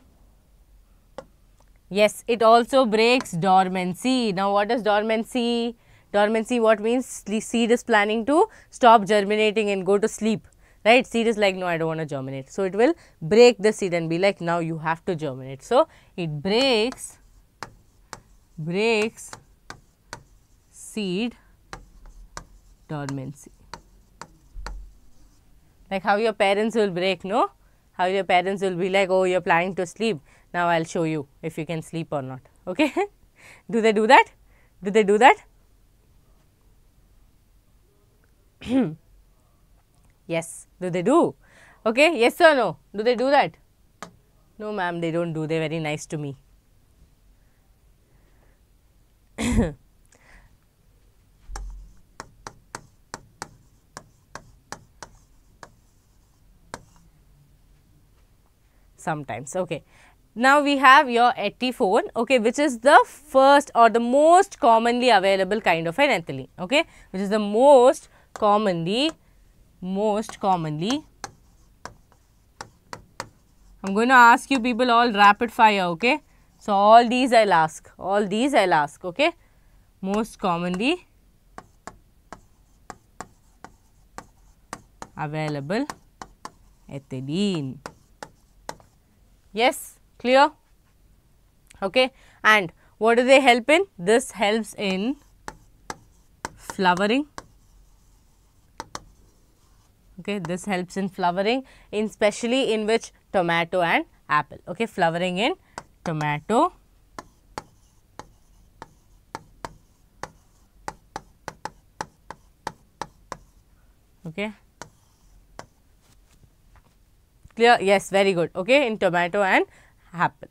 Yes, it also breaks dormancy. Now, what is dormancy? Dormancy, what means? Seed is planning to stop germinating and go to sleep. Right, seed is like, no, I don't want to germinate. So, it will break the seed and be like, now you have to germinate. So, it breaks, breaks seed dormancy. Like how your parents will break, no? How your parents will be like, oh, you are planning to sleep. Now, I will show you if you can sleep or not. Okay. Do they do that? Do they do that? Yes, do they do? Okay, yes or no? Do they do that? No, ma'am, they don't do. They are very nice to me. Sometimes, okay. Now, we have your etiphone, okay, which is the first or the most commonly available kind of an ethylene, okay, which is the most commonly most commonly. I am going to ask you people all rapid fire, okay. So, all these I will ask, all these I will ask, okay. Most commonly available ethylene. Yes, clear? Okay. And what do they help in? This helps in flowering. Okay, this helps in flowering, in especially in which tomato and apple. Okay, flowering in tomato okay clear yes very good okay in tomato and apple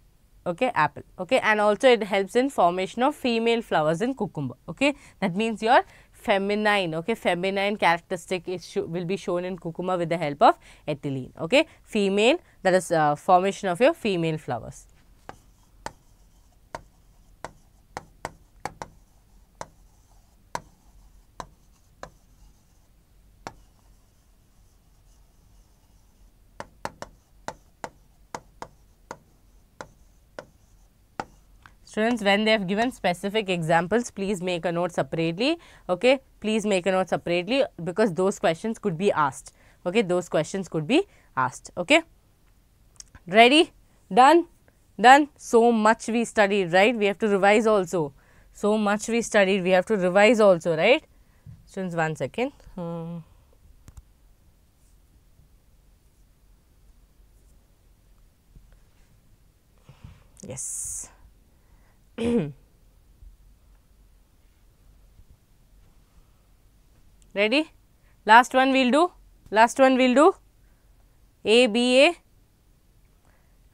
okay apple okay and also it helps in formation of female flowers in cucumber. Okay, that means your feminine okay feminine characteristic is will be shown in cucumber with the help of ethylene. Okay, female, that is uh, formation of your female flowers. Students, when they have given specific examples, please make a note separately, okay, please make a note separately because those questions could be asked, okay, those questions could be asked, okay. Ready? Done? Done? So much we studied, right? We have to revise also. So much we studied, we have to revise also, right? Students, one second. Hmm. Yes. Ready? Last one we'll do. Last one we'll do. A B A,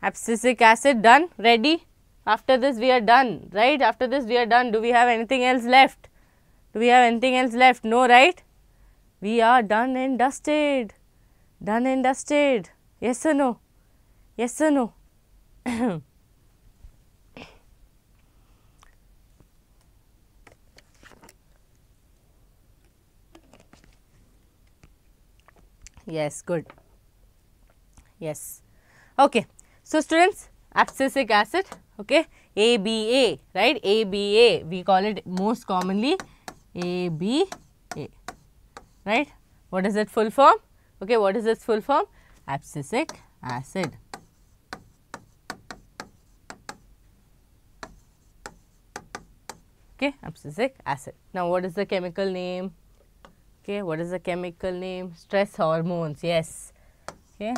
abscisic acid, done. Ready? After this we are done, right? After this we are done. Do we have anything else left? Do we have anything else left? No, right? We are done and dusted. Done and dusted. Yes or no? Yes or no? Yes, good. Yes. Okay. So, students, abscisic acid, okay, A B A, right, A B A, we call it most commonly A B A, right. What is its full form? Okay, what is its full form? Abscisic acid. Okay, abscisic acid. Now, what is the chemical name? Okay, what is the chemical name? Stress hormones, yes. Okay.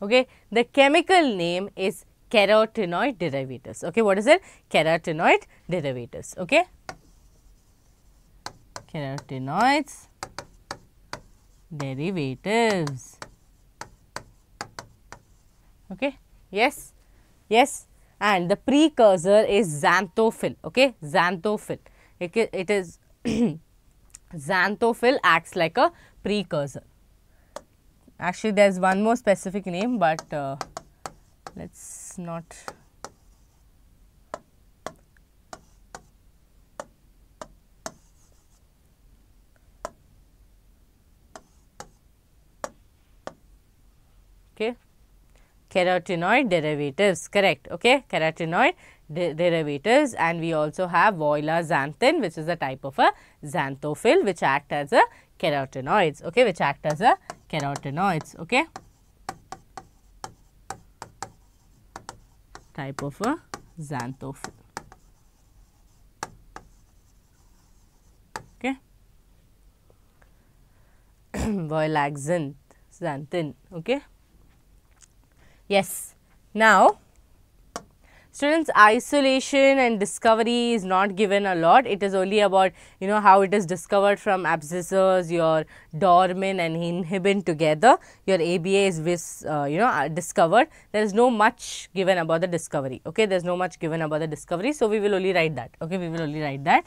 Okay, the chemical name is carotenoid derivatives. Okay, what is it? Carotenoid derivatives. Okay. Carotenoids derivatives. Okay, yes. Yes, and the precursor is xanthophyll. Okay, xanthophyll. It, it is xanthophyll acts like a precursor. Actually, there is one more specific name, but uh, let's not. Okay. Carotenoid derivatives, correct, okay, carotenoid de derivatives and we also have Voila xanthin, which is a type of a xanthophyll which act as a carotenoids, okay, which act as a carotenoids, okay, type of a xanthophyll, okay, Voila xanthin, okay. Yes. Now, students, isolation and discovery is not given a lot. It is only about, you know, how it is discovered from abscissors, your dormin and inhibin together. Your A B A is, with, uh, you know, discovered. There is no much given about the discovery. Okay, there is no much given about the discovery. So, we will only write that. Okay, we will only write that.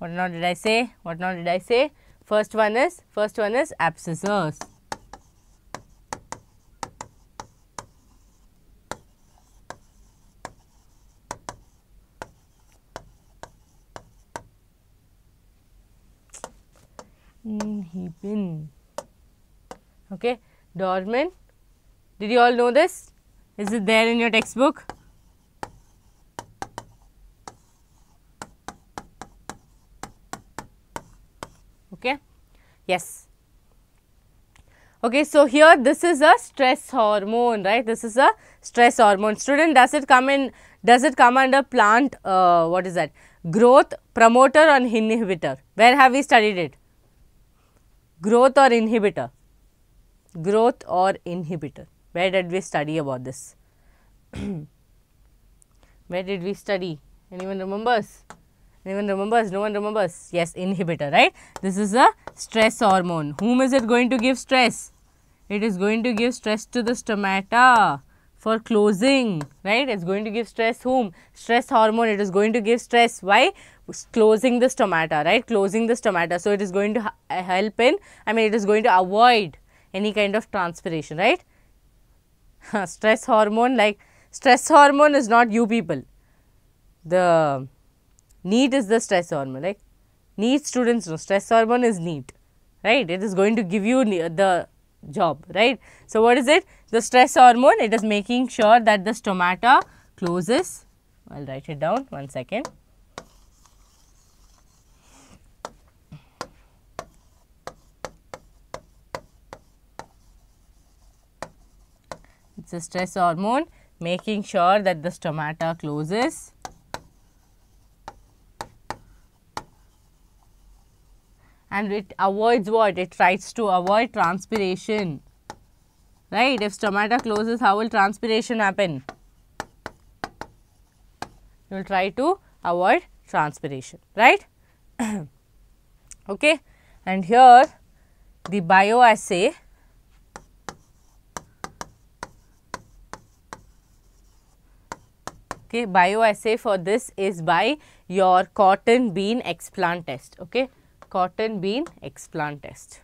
What now did I say? What now did I say? First one is, first one is abscissors. Inhibin. Okay. Dorman. Did you all know this? Is it there in your textbook? Okay. Yes. Okay, so here this is a stress hormone, right? This is a stress hormone. Student, does it come in, does it come under plant, uh, what is that, growth promoter or inhibitor? Where have we studied it? Growth or inhibitor? Growth or inhibitor. Where did we study about this? Where did we study? Anyone remembers? Anyone remembers? No one remembers. Yes, inhibitor, right? This is a stress hormone. Whom is it going to give stress? It is going to give stress to the stomata for closing, right? It's going to give stress whom? Stress hormone. It is going to give stress. Why? Closing the stomata, right? Closing the stomata. So, it is going to help in, I mean, it is going to avoid any kind of transpiration, right? Stress hormone, like stress hormone is not you people. The NEET is the stress hormone, like NEET students know stress hormone is NEET, right? It is going to give you the job, right? So, what is it? The stress hormone, it is making sure that the stomata closes. I will write it down one second. It is a stress hormone making sure that the stomata closes. And it avoids what? It tries to avoid transpiration, right? If stomata closes, how will transpiration happen? You will try to avoid transpiration, right? Okay. And here the bioassay, okay, bioassay for this is by your cotton bean explant test, okay? Cotton bean explant test.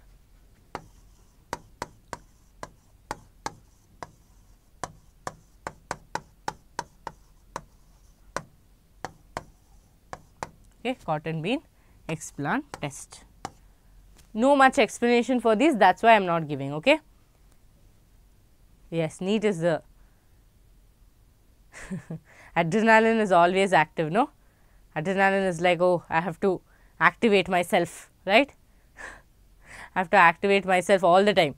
Okay, cotton bean explant test. No much explanation for this, that's why I am not giving, okay? Yes, NEET is the adrenaline is always active, no? Adrenaline is like, oh, I have to activate myself, right? I have to activate myself all the time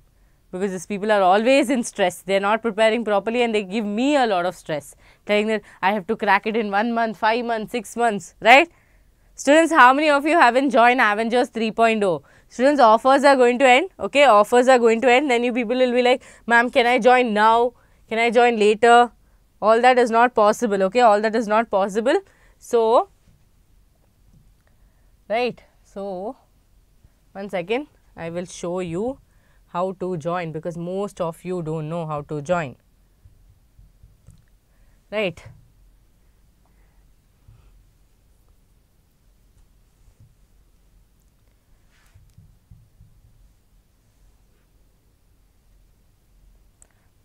because these people are always in stress. They are not preparing properly and they give me a lot of stress, telling that I have to crack it in one month, five months, six months, right? Students, how many of you haven't joined Avengers three point oh? Students, offers are going to end, okay? Offers are going to end. Then you people will be like, ma'am, can I join now? Can I join later? All that is not possible, okay? All that is not possible. So, right. So, one second, I will show you how to join because most of you do not know how to join. Right.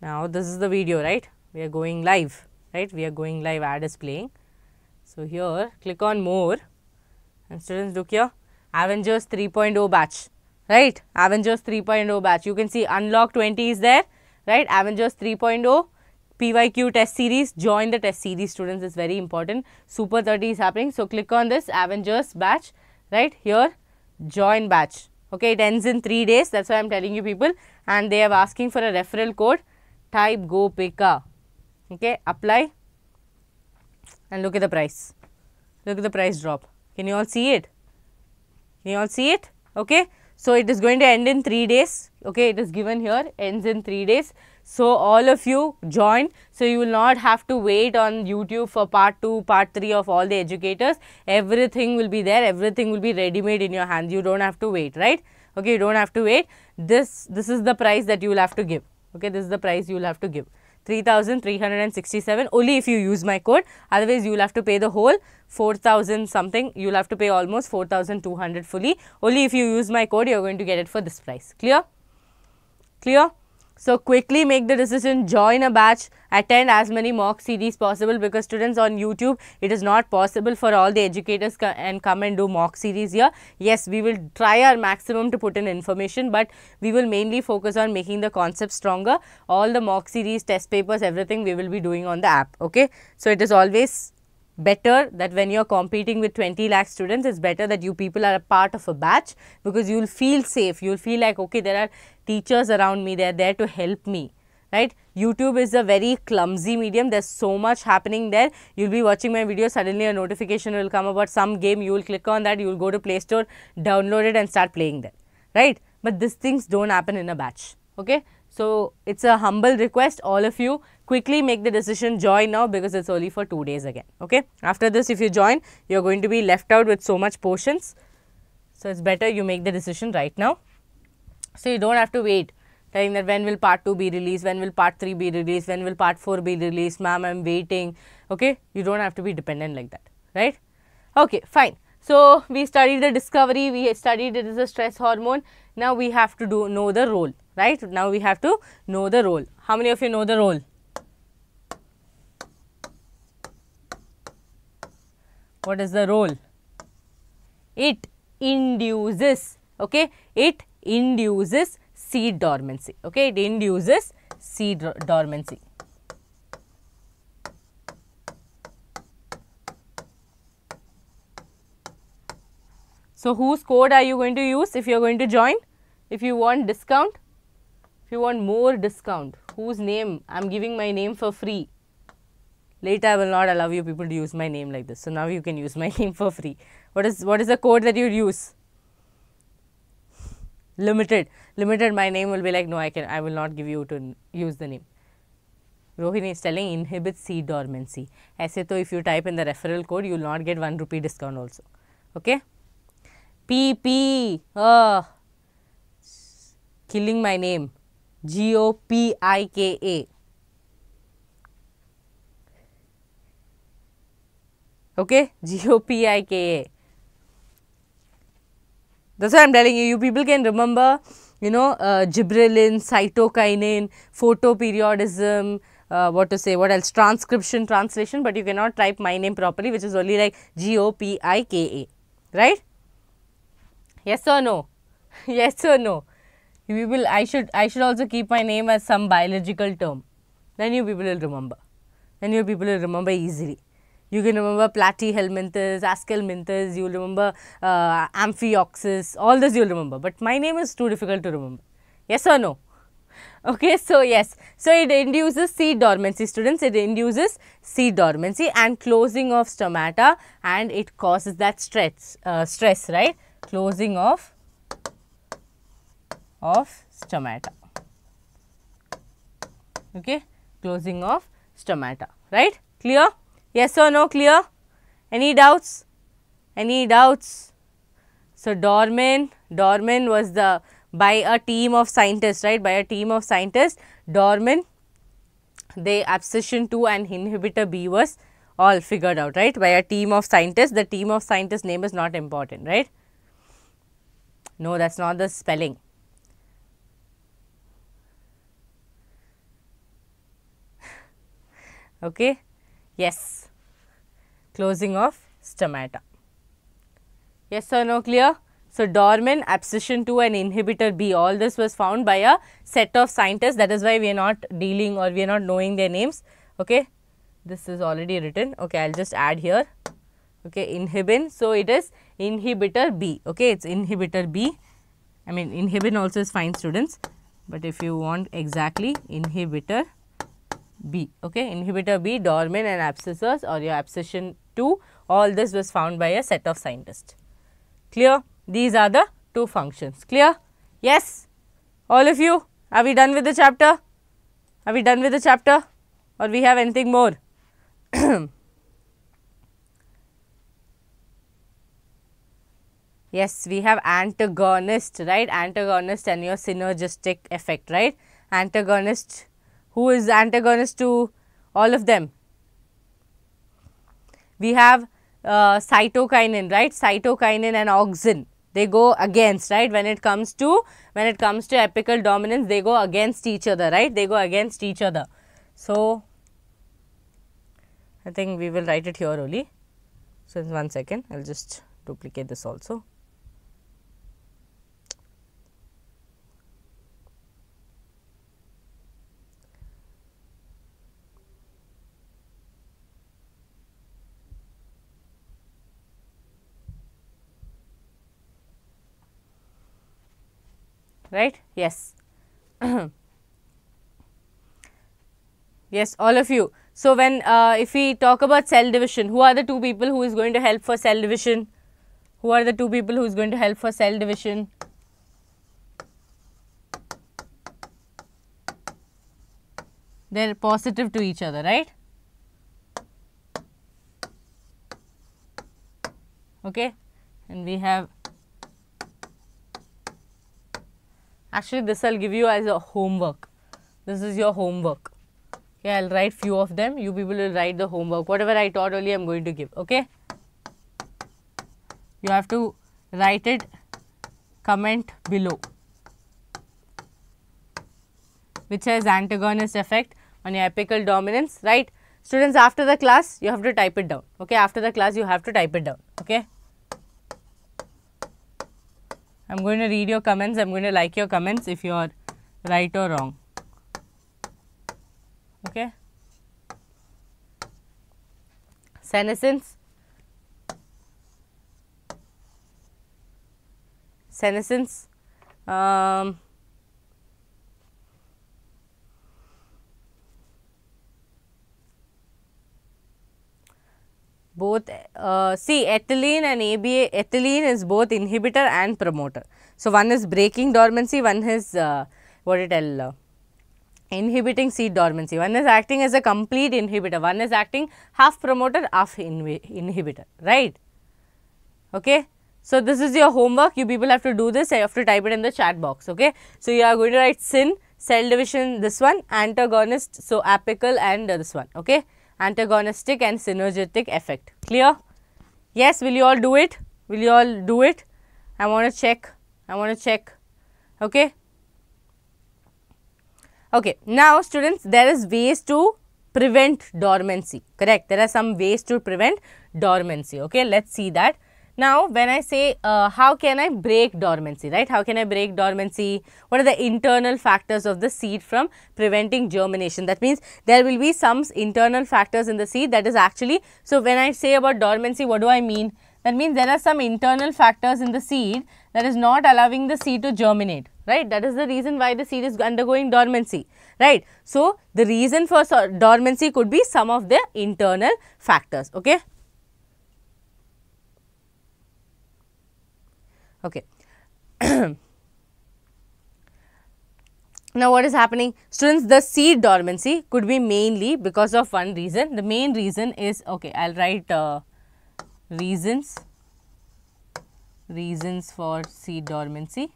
Now, this is the video, right? We are going live, right? We are going live, ad is playing. So, here click on more. And students, look here, Avengers three point oh batch, right? Avengers three point oh batch. You can see Unlock twenty is there, right? Avengers three point oh, P Y Q test series, join the test series, students, is very important. Super thirty is happening. So, click on this Avengers batch, right? Here, join batch. Okay, it ends in three days. That's why I'm telling you people. And they are asking for a referral code. Type GOPIKA. Okay, apply. And look at the price. Look at the price drop. Can you all see it? Can you all see it? Okay. So, it is going to end in three days. Okay. It is given here, ends in three days. So, all of you join. So, you will not have to wait on YouTube for part two, part three of all the educators. Everything will be there. Everything will be ready made in your hands. You don't have to wait, right? Okay. You don't have to wait. This, this is the price that you will have to give. Okay. This is the price you will have to give. three thousand three hundred sixty-seven only if you use my code, otherwise you will have to pay the whole four thousand something, you will have to pay almost four thousand two hundred fully, only if you use my code you are going to get it for this price, clear, clear. So quickly make the decision, join a batch, attend as many mock series possible, because students, on YouTube, it is not possible for all the educators co and come and do mock series here. Yes, we will try our maximum to put in information, but we will mainly focus on making the concept stronger. All the mock series, test papers, everything we will be doing on the app, okay. So it is always better that when you are competing with twenty lakh students, it's better that you people are a part of a batch, because you will feel safe. You will feel like, okay, there are teachers around me, they are there to help me, right? YouTube is a very clumsy medium. There's so much happening there. You'll be watching my video, suddenly a notification will come about some game. You will click on that, you will go to Play Store, download it and start playing that, right? But these things don't happen in a batch, okay? So it's a humble request, all of you. Quickly make the decision, join now, because it's only for two days again, okay. After this, if you join, you're going to be left out with so much portions. So it's better you make the decision right now. So you don't have to wait, telling that when will part two be released, when will part three be released, when will part four be released, ma'am, I'm waiting, okay. You don't have to be dependent like that, right? Okay, fine. So we studied the discovery, we studied it is a stress hormone. Now we have to do know the role, right? Now we have to know the role. How many of you know the role? What is the role? It induces, okay, it induces seed dormancy, okay, it induces seed dormancy. So whose code are you going to use if you are going to join? If you want discount, if you want more discount, whose name? I am giving my name for free. Later, I will not allow you people to use my name like this. So now you can use my name for free. What is what is the code that you use? Limited. Limited, my name will be like, no, I can I will not give you to use the name. Rohini is telling inhibits seed dormancy. Aise toh, if you type in the referral code, you will not get one rupee discount also. Okay? P P oh, killing my name. G O P I K A. Okay, G O P I K A. That's what I'm telling you. You people can remember, you know, uh, gibberellin, cytokinin, photoperiodism, uh, what to say, what else, transcription, translation, but you cannot type my name properly, which is only like G O P I K A, right? Yes or no? Yes or no? You people, I should, I should also keep my name as some biological term. Then you people will remember. Then you people will remember easily. You can remember platyhelminthes, askelminthes, you will remember uh, amphioxus, all this you will remember. But my name is too difficult to remember. Yes or no? Okay, so yes. So it induces seed dormancy, students. It induces seed dormancy and closing of stomata, and it causes that stress, uh, stress, right? Closing of, of stomata. Okay, closing of stomata, right? Clear? Yes or no, clear? Any doubts? Any doubts? So, Dorman, Dorman was the, by a team of scientists, right? By a team of scientists, Dorman, they abscission two and inhibitor B was all figured out, right? By a team of scientists, the team of scientists name is not important, right? No, that's not the spelling. Okay. Yes, closing of stomata. Yes or no, clear? So, Dorman, abscission two and inhibitor B, all this was found by a set of scientists. That is why we are not dealing or we are not knowing their names. Okay, this is already written. Okay, I will just add here. Okay, inhibin. So, it is inhibitor B. Okay, it is inhibitor B. I mean, inhibin also is fine, students. But if you want exactly, inhibitor B, okay, inhibitor B, Dorman and abscissors or your abscission two, all this was found by a set of scientists. Clear? These are the two functions. Clear? Yes? All of you, are we done with the chapter? Are we done with the chapter? Or we have anything more? Yes, we have antagonist, right? Antagonist and your synergistic effect, right? Antagonist. Who is antagonist to all of them? We have uh, cytokinin, right? Cytokinin and auxin. they go against, right? When it comes to, when it comes to apical dominance, they go against each other, right? They go against each other. So, I think we will write it here only. So, in one second, I will just duplicate this also. Right? Yes. Yes, all of you. So, when uh, if we talk about cell division, who are the two people who is going to help for cell division? Who are the two people who is going to help for cell division? They are positive to each other, right? Okay. And we have, actually this I will give you as a homework. This is your homework. Okay, I will write few of them. You people will write the homework. Whatever I taught earlier, I am going to give. Okay. You have to write it, comment below. Which has antagonist effect on your apical dominance, right? Students, after the class, you have to type it down. Okay, after the class, you have to type it down. Okay. I am going to read your comments, I am going to like your comments if you are right or wrong, okay. Senescence, senescence, um, both uh, see ethylene and A B A, ethylene is both inhibitor and promoter. So, one is breaking dormancy, one is uh, what it tell uh, inhibiting seed dormancy, one is acting as a complete inhibitor, one is acting half promoter, half inhibitor, right. Okay. So, this is your homework, you people have to do this, I have to type it in the chat box, okay. So, you are going to write syn, cell division this one, antagonist, so apical and uh, this one, okay. Antagonistic and synergetic effect. Clear? Yes, will you all do it? Will you all do it? I want to check. I want to check. Okay. Okay. Now, students, there is ways to prevent dormancy. Correct. There are some ways to prevent dormancy. Okay. Let's see that. Now, when I say uh, how can I break dormancy, right? How can I break dormancy? What are the internal factors of the seed from preventing germination? That means there will be some internal factors in the seed that is actually, so when I say about dormancy, what do I mean? That means there are some internal factors in the seed that is not allowing the seed to germinate, right? That is the reason why the seed is undergoing dormancy, right? So, the reason for dormancy could be some of the internal factors, okay? Okay. Now, what is happening? Students, the seed dormancy could be mainly because of one reason. The main reason is, okay, I will write uh, reasons, reasons for seed dormancy.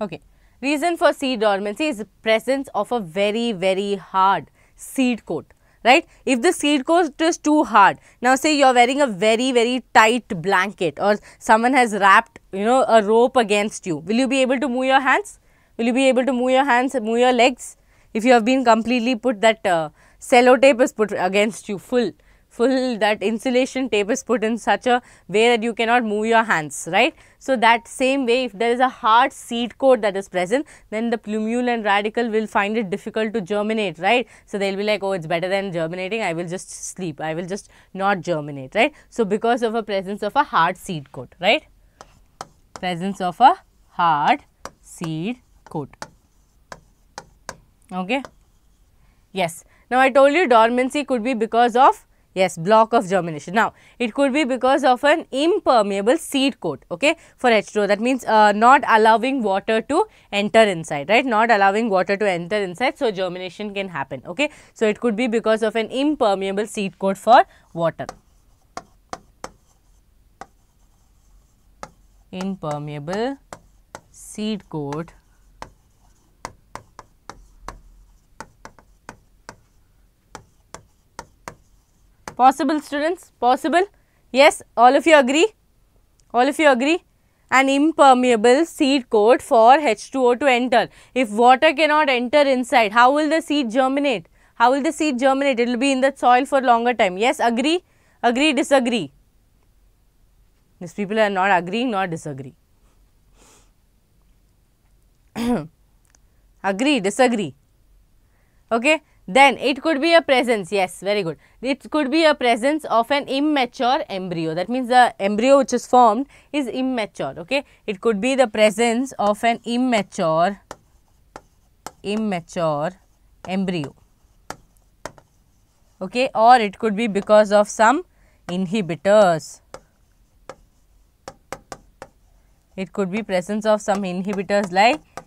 Okay. Reason for seed dormancy is the presence of a very, very hard seed coat, right? If the seed coat is too hard, now say you are wearing a very, very tight blanket or someone has wrapped, you know, a rope against you. Will you be able to move your hands? Will you be able to move your hands, move your legs? If you have been completely put, that uh, cello tape is put against you, full, full, that insulation tape is put in such a way that you cannot move your hands, right? So, that same way, if there is a hard seed coat that is present, then the plumulin radical will find it difficult to germinate, right? So, they will be like, oh, it's better than germinating, I will just sleep, I will just not germinate, right? So, because of a presence of a hard seed coat, right? Presence of a hard seed coat, okay? Yes. Now, I told you dormancy could be because of, yes, block of germination. Now, it could be because of an impermeable seed coat, okay, for H two O. That means, uh, not allowing water to enter inside, right, not allowing water to enter inside, so germination can happen, okay. So, it could be because of an impermeable seed coat for water. Impermeable seed coat possible, students? Possible? Yes, all of you agree? All of you agree? An impermeable seed coat for H two O to enter. If water cannot enter inside, how will the seed germinate? How will the seed germinate? It will be in the soil for longer time. Yes, agree? Agree, disagree? These people are not agreeing, not disagree. Agree, disagree? Okay. Then it could be a presence, yes, very good. It could be a presence of an immature embryo. That means the embryo which is formed is immature, okay. It could be the presence of an immature, immature embryo, okay. Or it could be because of some inhibitors. It could be presence of some inhibitors like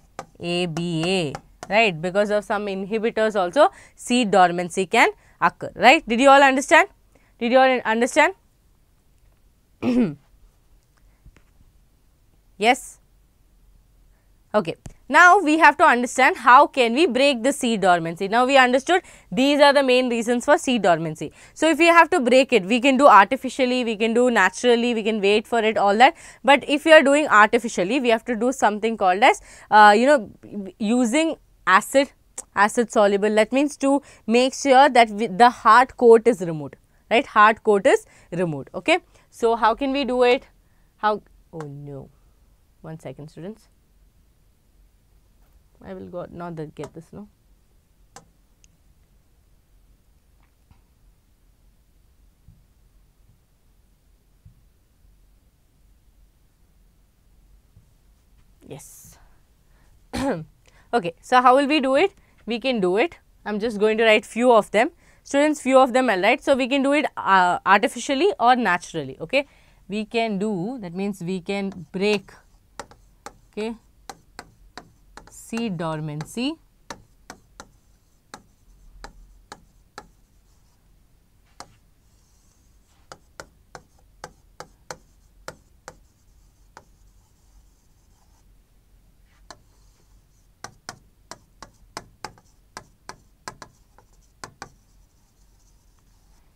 A B A. Right, because of some inhibitors also seed dormancy can occur, right. Did you all understand? Did you all understand? Yes. Okay. Now, we have to understand how can we break the seed dormancy. Now, we understood these are the main reasons for seed dormancy. So, if we have to break it, we can do artificially, we can do naturally, we can wait for it, all that. But if we are doing artificially, we have to do something called as, uh, you know, using acid, acid soluble. That means to make sure that the hard coat is removed, right? Hard coat is removed, okay. So, how can we do it? How? Oh, no. One second, students. I will go not that get this no. Yes. Okay. So how will we do it? We can do it. I'm just going to write few of them. Students, few of them I'll write. So we can do it uh, artificially or naturally. Okay. We can do, that means we can break. Okay. Seed dormancy .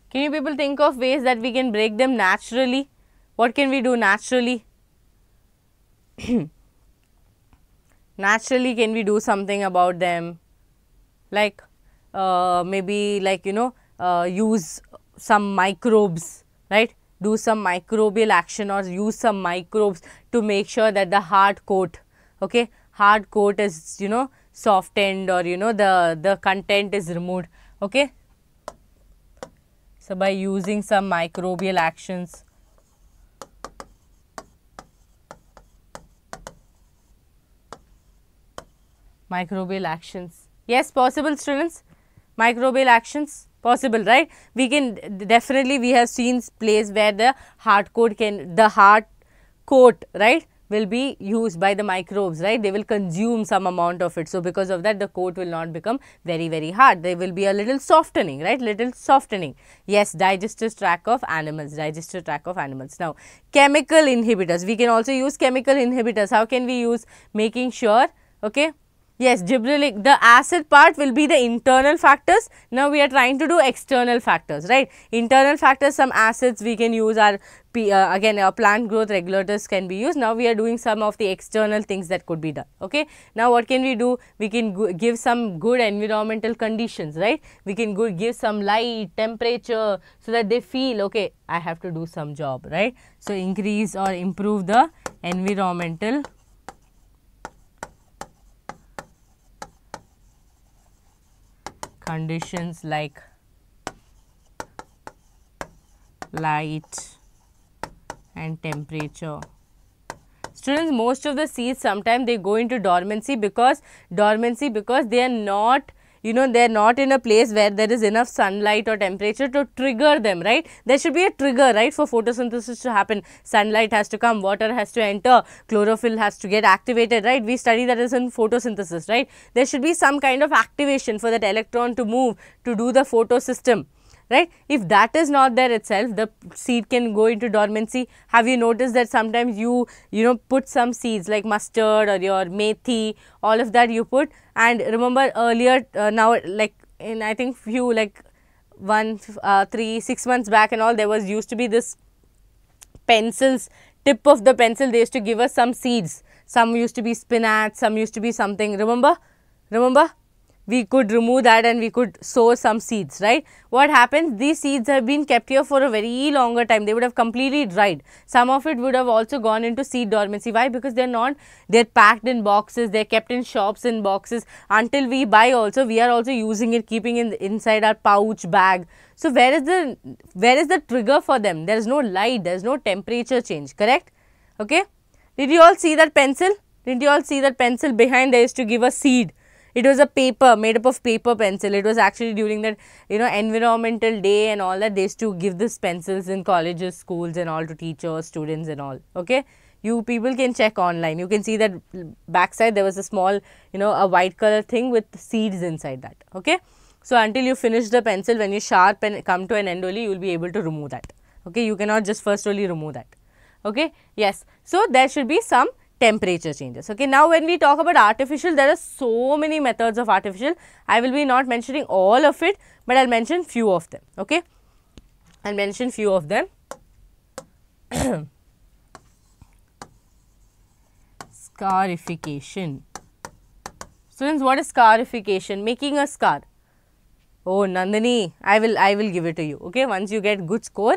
Can you people think of ways that we can break them naturally? What can we do naturally? Naturally, can we do something about them, like uh, maybe like you know uh, use some microbes, right? Do some microbial action or use some microbes to make sure that the hard coat, okay, hard coat is you know softened or you know the the content is removed, okay. So by using some microbial actions. Microbial actions. Yes, possible, students. Microbial actions possible, right? We can definitely, we have seen place where the hard coat can, the hard coat, right, will be used by the microbes, right? They will consume some amount of it. So, because of that, the coat will not become very, very hard. There will be a little softening, right? Little softening. Yes, digestive tract of animals, digestive tract of animals. Now, chemical inhibitors. We can also use chemical inhibitors. How can we use? Making sure, okay. Yes, gibberellic, the acid part will be the internal factors. Now, we are trying to do external factors, right? Internal factors, some acids we can use, our, uh, again, our plant growth regulators can be used. Now, we are doing some of the external things that could be done, okay? Now, what can we do? We can give some good environmental conditions, right? We can go give some light, temperature, so that they feel, okay, I have to do some job, right? So, increase or improve the environmental conditions like light and temperature. Students, most of the seeds sometimes they go into dormancy because dormancy because they are not, you know, they are not in a place where there is enough sunlight or temperature to trigger them, right? There should be a trigger, right, for photosynthesis to happen. Sunlight has to come, water has to enter, chlorophyll has to get activated, right? We study that is in photosynthesis, right? There should be some kind of activation for that electron to move to do the photosystem. right? If that is not there itself, the seed can go into dormancy. Have you noticed that sometimes you, you know, put some seeds like mustard or your methi, all of that you put, and remember earlier, uh, now like in I think few like one, uh, three, six months back and all, there was used to be this pencils, tip of the pencil, they used to give us some seeds. Some used to be spinach, some used to be something, remember, remember? We could remove that and we could sow some seeds, right? What happens? These seeds have been kept here for a very longer time. They would have completely dried. Some of it would have also gone into seed dormancy. Why? Because they're not, they're packed in boxes, they're kept in shops in boxes. Until we buy also, we are also using it, keeping it inside our pouch, bag. So, where is the, where is the trigger for them? There is no light, there is no temperature change, correct? Okay? Did you all see that pencil? Did you all see that pencil behind there is to give a seed? It was a paper, made up of paper pencil. It was actually during that, you know, environmental day and all that, they used to give these pencils in colleges, schools and all to teachers, students and all, okay. You people can check online. You can see that backside there was a small, you know, a white color thing with seeds inside that, okay. So, until you finish the pencil, when you sharp and come to an end only, you will be able to remove that, okay. You cannot just first only remove that, okay. Yes. So, there should be some temperature changes, okay. Now, when we talk about artificial, there are so many methods of artificial. I will be not mentioning all of it, but I will mention few of them, okay. I will mention few of them. Scarification. Students, what is scarification? Making a scar. Oh, Nandini, I will, I will give it to you, okay. Once you get good score,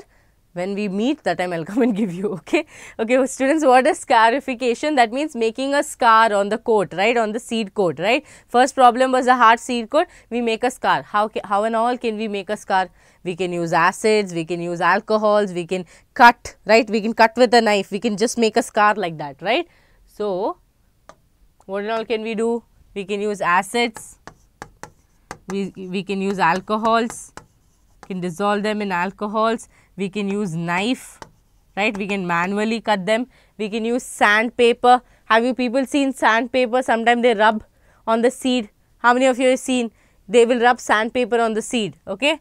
when we meet, that time I will come and give you, okay. Okay, well, students, what is scarification? That means making a scar on the coat, right, on the seed coat, right. First problem was a hard seed coat, we make a scar. How, how and all can we make a scar? We can use acids, we can use alcohols, we can cut, right, we can cut with a knife, we can just make a scar like that, right. So, what and all can we do? We can use acids, we, we can use alcohols, we can dissolve them in alcohols. We can use knife, right? We can manually cut them. We can use sandpaper. Have you people seen sandpaper? Sometimes they rub on the seed. How many of you have seen? They will rub sandpaper on the seed, okay?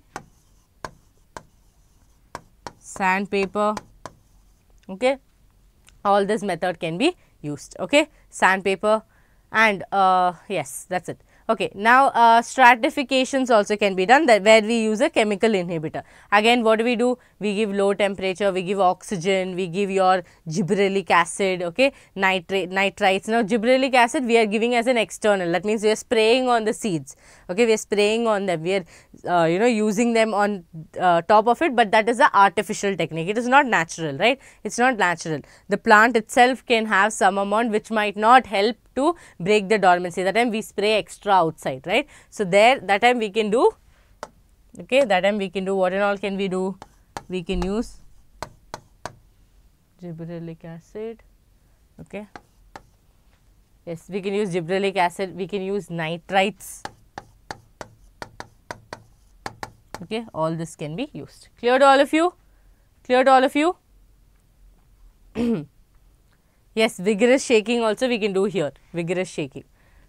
Sandpaper, okay? All this method can be used, okay? Sandpaper and uh, yes, that's it. Okay, now uh, stratifications also can be done, that where we use a chemical inhibitor. Again, what do we do? We give low temperature, we give oxygen, we give your gibberellic acid, okay, nitrate, nitrites. Now, gibberellic acid we are giving as an external, that means we are spraying on the seeds, okay, we are spraying on them, we are, uh, you know, using them on uh, top of it, but that is an artificial technique. It is not natural, right? It is not natural. The plant itself can have some amount which might not help to break the dormancy. That time we spray extra outside, right? So, there that time we can do, okay, that time we can do, what and all can we do? We can use gibberellic acid, okay, yes, we can use gibberellic acid, we can use nitrites, okay, all this can be used. Clear to all of you? Clear to all of you? Yes, vigorous shaking also we can do here, vigorous shaking,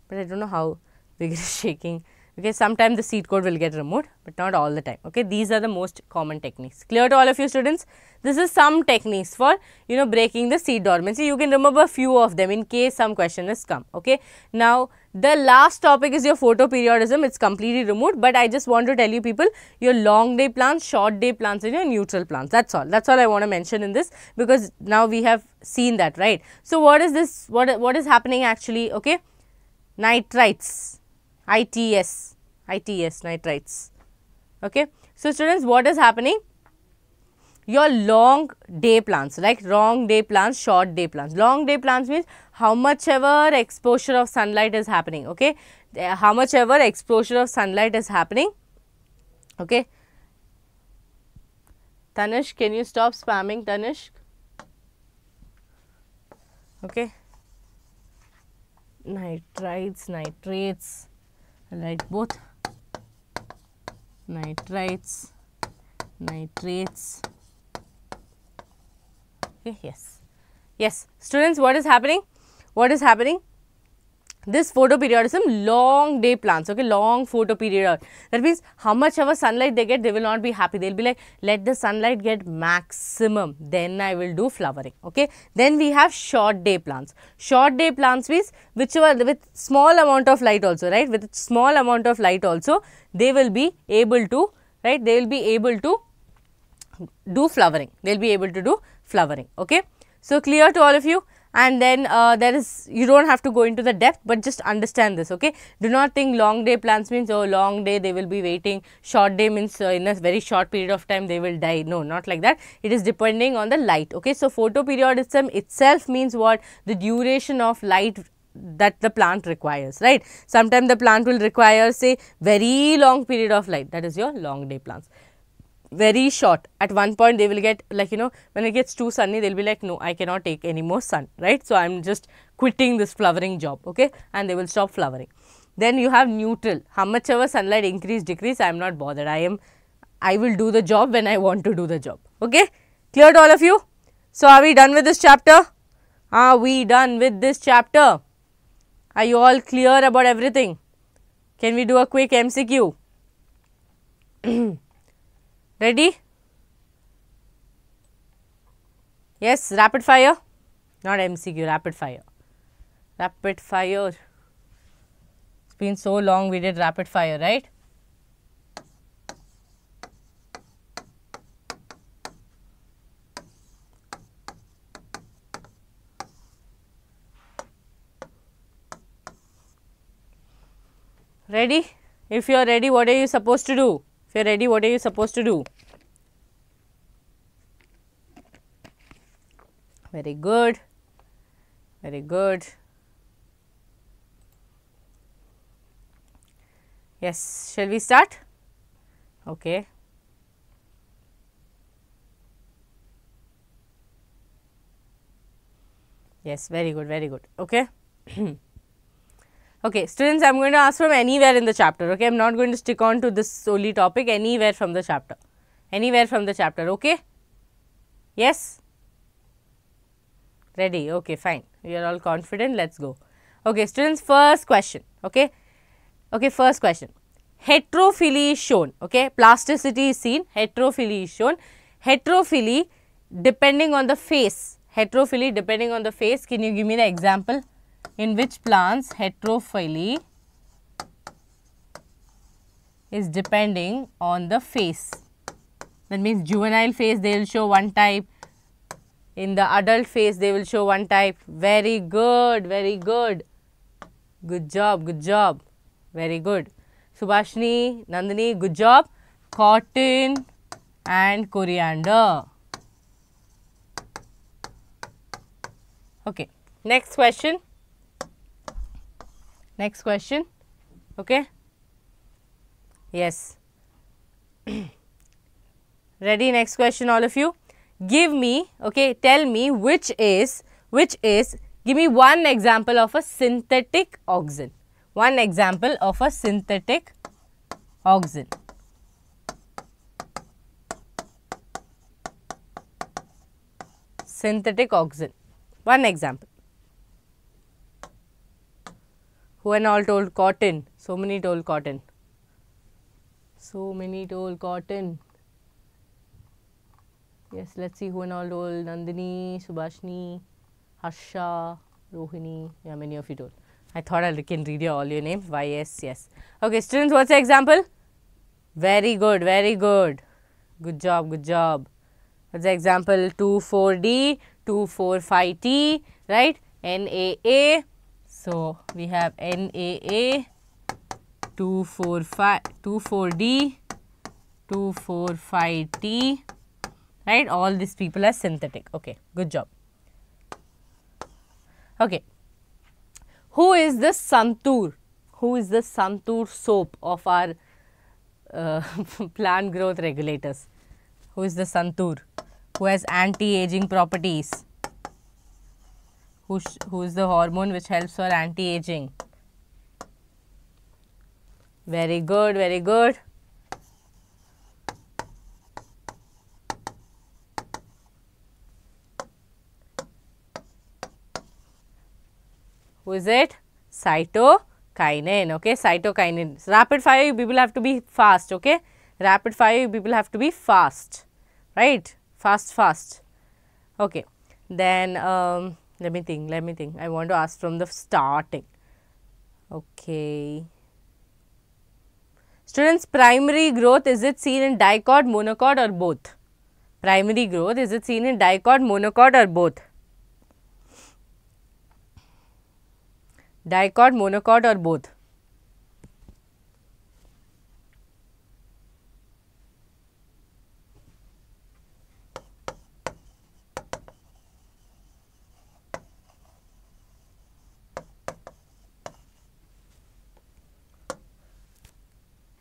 but I don't know how vigorous shaking, okay, sometimes the seed coat will get removed, but not all the time, okay. These are the most common techniques. Clear to all of you, students? This is some techniques for, you know, breaking the seed dormancy. You can remember few of them in case some question has come, okay. Now, the last topic is your photoperiodism. It's completely removed, but I just want to tell you people, your long day plants, short day plants and your neutral plants, that's all. That's all I want to mention in this, because now we have seen that, right. So, what is this, what, what is happening actually, okay, nitrites, I T S, I T S, nitrites, okay. So, students, what is happening? Your long day plants, like long day plants, short day plants. Long day plants means how much ever exposure of sunlight is happening, okay, how much ever exposure of sunlight is happening, okay. Tanishq, can you stop spamming, Tanishq? Okay, nitrites, nitrates, right, both nitrites, nitrates. Yes, yes, students, what is happening? What is happening? This photoperiodism, long day plants, okay, long photoperiod. That means how much ever sunlight they get, they will not be happy. They'll be like, let the sunlight get maximum, then I will do flowering, okay. Then we have short day plants. Short day plants means which are with small amount of light also, right, with small amount of light also, they will be able to, right, they will be able to do flowering, they will be able to do flowering, okay. So, clear to all of you? And then uh, there is, you do not have to go into the depth, but just understand this, okay. Do not think long day plants means, oh, long day they will be waiting, short day means uh, in a very short period of time they will die. No, not like that. It is depending on the light, okay. So, photoperiodism itself means what? The duration of light that the plant requires, right. Sometimes the plant will require say very long period of light, that is your long day plants. Very short, at one point they will get like, you know, when it gets too sunny they will be like, no, I cannot take any more sun, right. So, I am just quitting this flowering job, okay, and they will stop flowering. Then you have neutral, how much ever sunlight increase decrease, I am not bothered, I am, I will do the job when I want to do the job, okay. Clear to all of you? So, are we done with this chapter? Are we done with this chapter? Are you all clear about everything? Can we do a quick M C Q? Ready? Yes, rapid fire, not M C Q, rapid fire, rapid fire. It's been so long we did rapid fire, right? Ready? If you are ready, what are you supposed to do? If you are ready, what are you supposed to do? Very good, very good. Yes, shall we start? Okay. Yes, very good, very good. Okay. Okay, students, I am going to ask from anywhere in the chapter, okay. I am not going to stick on to this only topic, anywhere from the chapter, anywhere from the chapter, okay. Yes? Ready? Okay, fine. You are all confident, let us go. Okay, students, first question, okay. Okay, first question. Heterophily is shown, okay. Plasticity is seen, heterophily is shown. Heterophily depending on the phase, heterophily depending on the phase, can you give me the example? In which plants heterophily is depending on the phase. That means juvenile phase they will show one type, in the adult phase they will show one type. Very good, very good, good job, good job, very good. Subhashini, Nandini, good job. Cotton and coriander. Okay, next question. Next question, okay. Yes. Ready, next question all of you. Give me, okay, tell me which is, which is, give me one example of a synthetic auxin. One example of a synthetic auxin. Synthetic auxin, one example. Who and all told cotton? So many told cotton. So many told cotton. Yes, let's see who and all told. Nandini, Subhashini, Harsha, Rohini. Yeah, many of you told. I thought I can read all your names. Why, yes, yes. Okay, students, what's the example? Very good, very good. Good job, good job. What's the example? two four D, two four five T, right? N A A. So, we have N A A, two four D, two four five T, right? All these people are synthetic. Okay, good job. Okay, who is the Santoor? Who is the Santoor soap of our uh, plant growth regulators? Who is the Santoor? Who has anti-aging properties? Who, who is the hormone which helps for anti-aging? Very good, very good. Who is it? cytokinin. Okay, cytokinin. Rapid fire, you people have to be fast. Okay, rapid fire, you people have to be fast, right? Fast, fast. Okay, then um, let me think. Let me think. I want to ask from the starting. Okay. Students, primary growth, is it seen in dicot, monocot or both? Primary growth, is it seen in dicot, monocot or both? Dicot, monocot or both?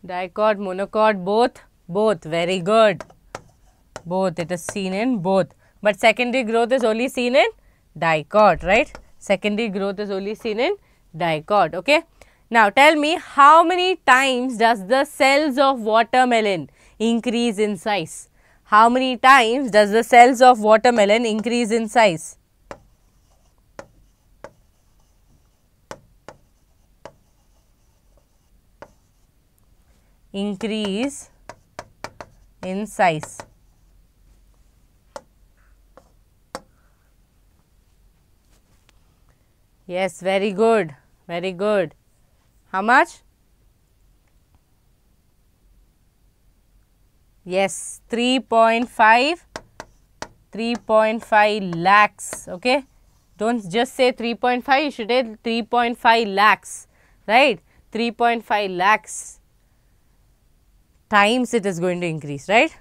Dicot, monocot, both, both, very good, both, it is seen in both, but secondary growth is only seen in dicot, right? Secondary growth is only seen in dicot, okay. Now, tell me how many times does the cells of watermelon increase in size? How many times does the cells of watermelon increase in size? Increase in size. Yes, very good, very good. How much? Yes, three point five, three point five lakhs, okay. Don't just say three point five, you should say three point five lakhs, right? three point five lakhs. Times it is going to increase, right?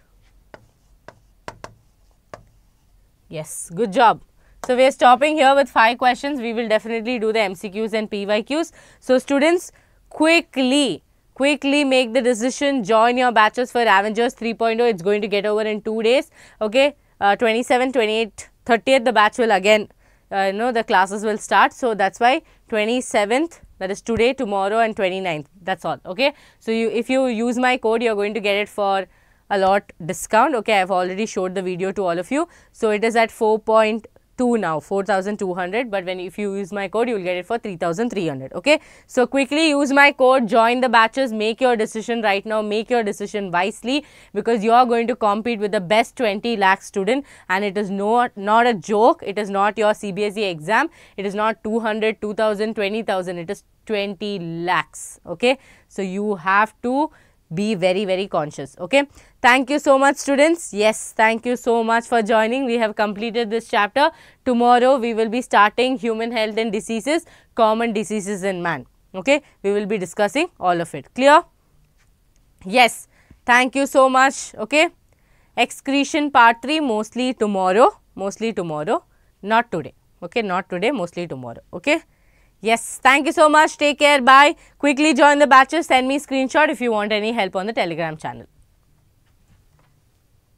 Yes, good job. So, we are stopping here with five questions. We will definitely do the M C Qs and P Y Qs. So, students, quickly, quickly make the decision, join your batches for Avengers three point oh. It's going to get over in two days, okay? Uh, twenty-seventh, twenty-eighth, thirtieth, the batch will again, uh, you know, the classes will start. So, that's why twenty-seventh. That is today, tomorrow and twenty-ninth, that is all, okay. So, you, if you use my code, you are going to get it for a lot discount, okay. I have already showed the video to all of you. So, it is at four point two now, four thousand two hundred, but when if you use my code, you will get it for three thousand three hundred, okay. So, quickly use my code, join the batches, make your decision right now, make your decision wisely, because you are going to compete with the best twenty lakh student, and it is not, not a joke, it is not your C B S E exam, it is not two hundred, two thousand, twenty thousand, it is twenty lakhs, okay. So, you have to be very, very conscious, okay. Thank you so much, students. Yes, thank you so much for joining. We have completed this chapter. Tomorrow, we will be starting human health and diseases, common diseases in man, okay. We will be discussing all of it. Clear? Yes, thank you so much, okay. Excretion part three, mostly tomorrow, mostly tomorrow, not today, okay, not today, mostly tomorrow, okay. Yes, thank you so much. Take care. Bye. Quickly join the batches. Send me a screenshot if you want any help on the Telegram channel.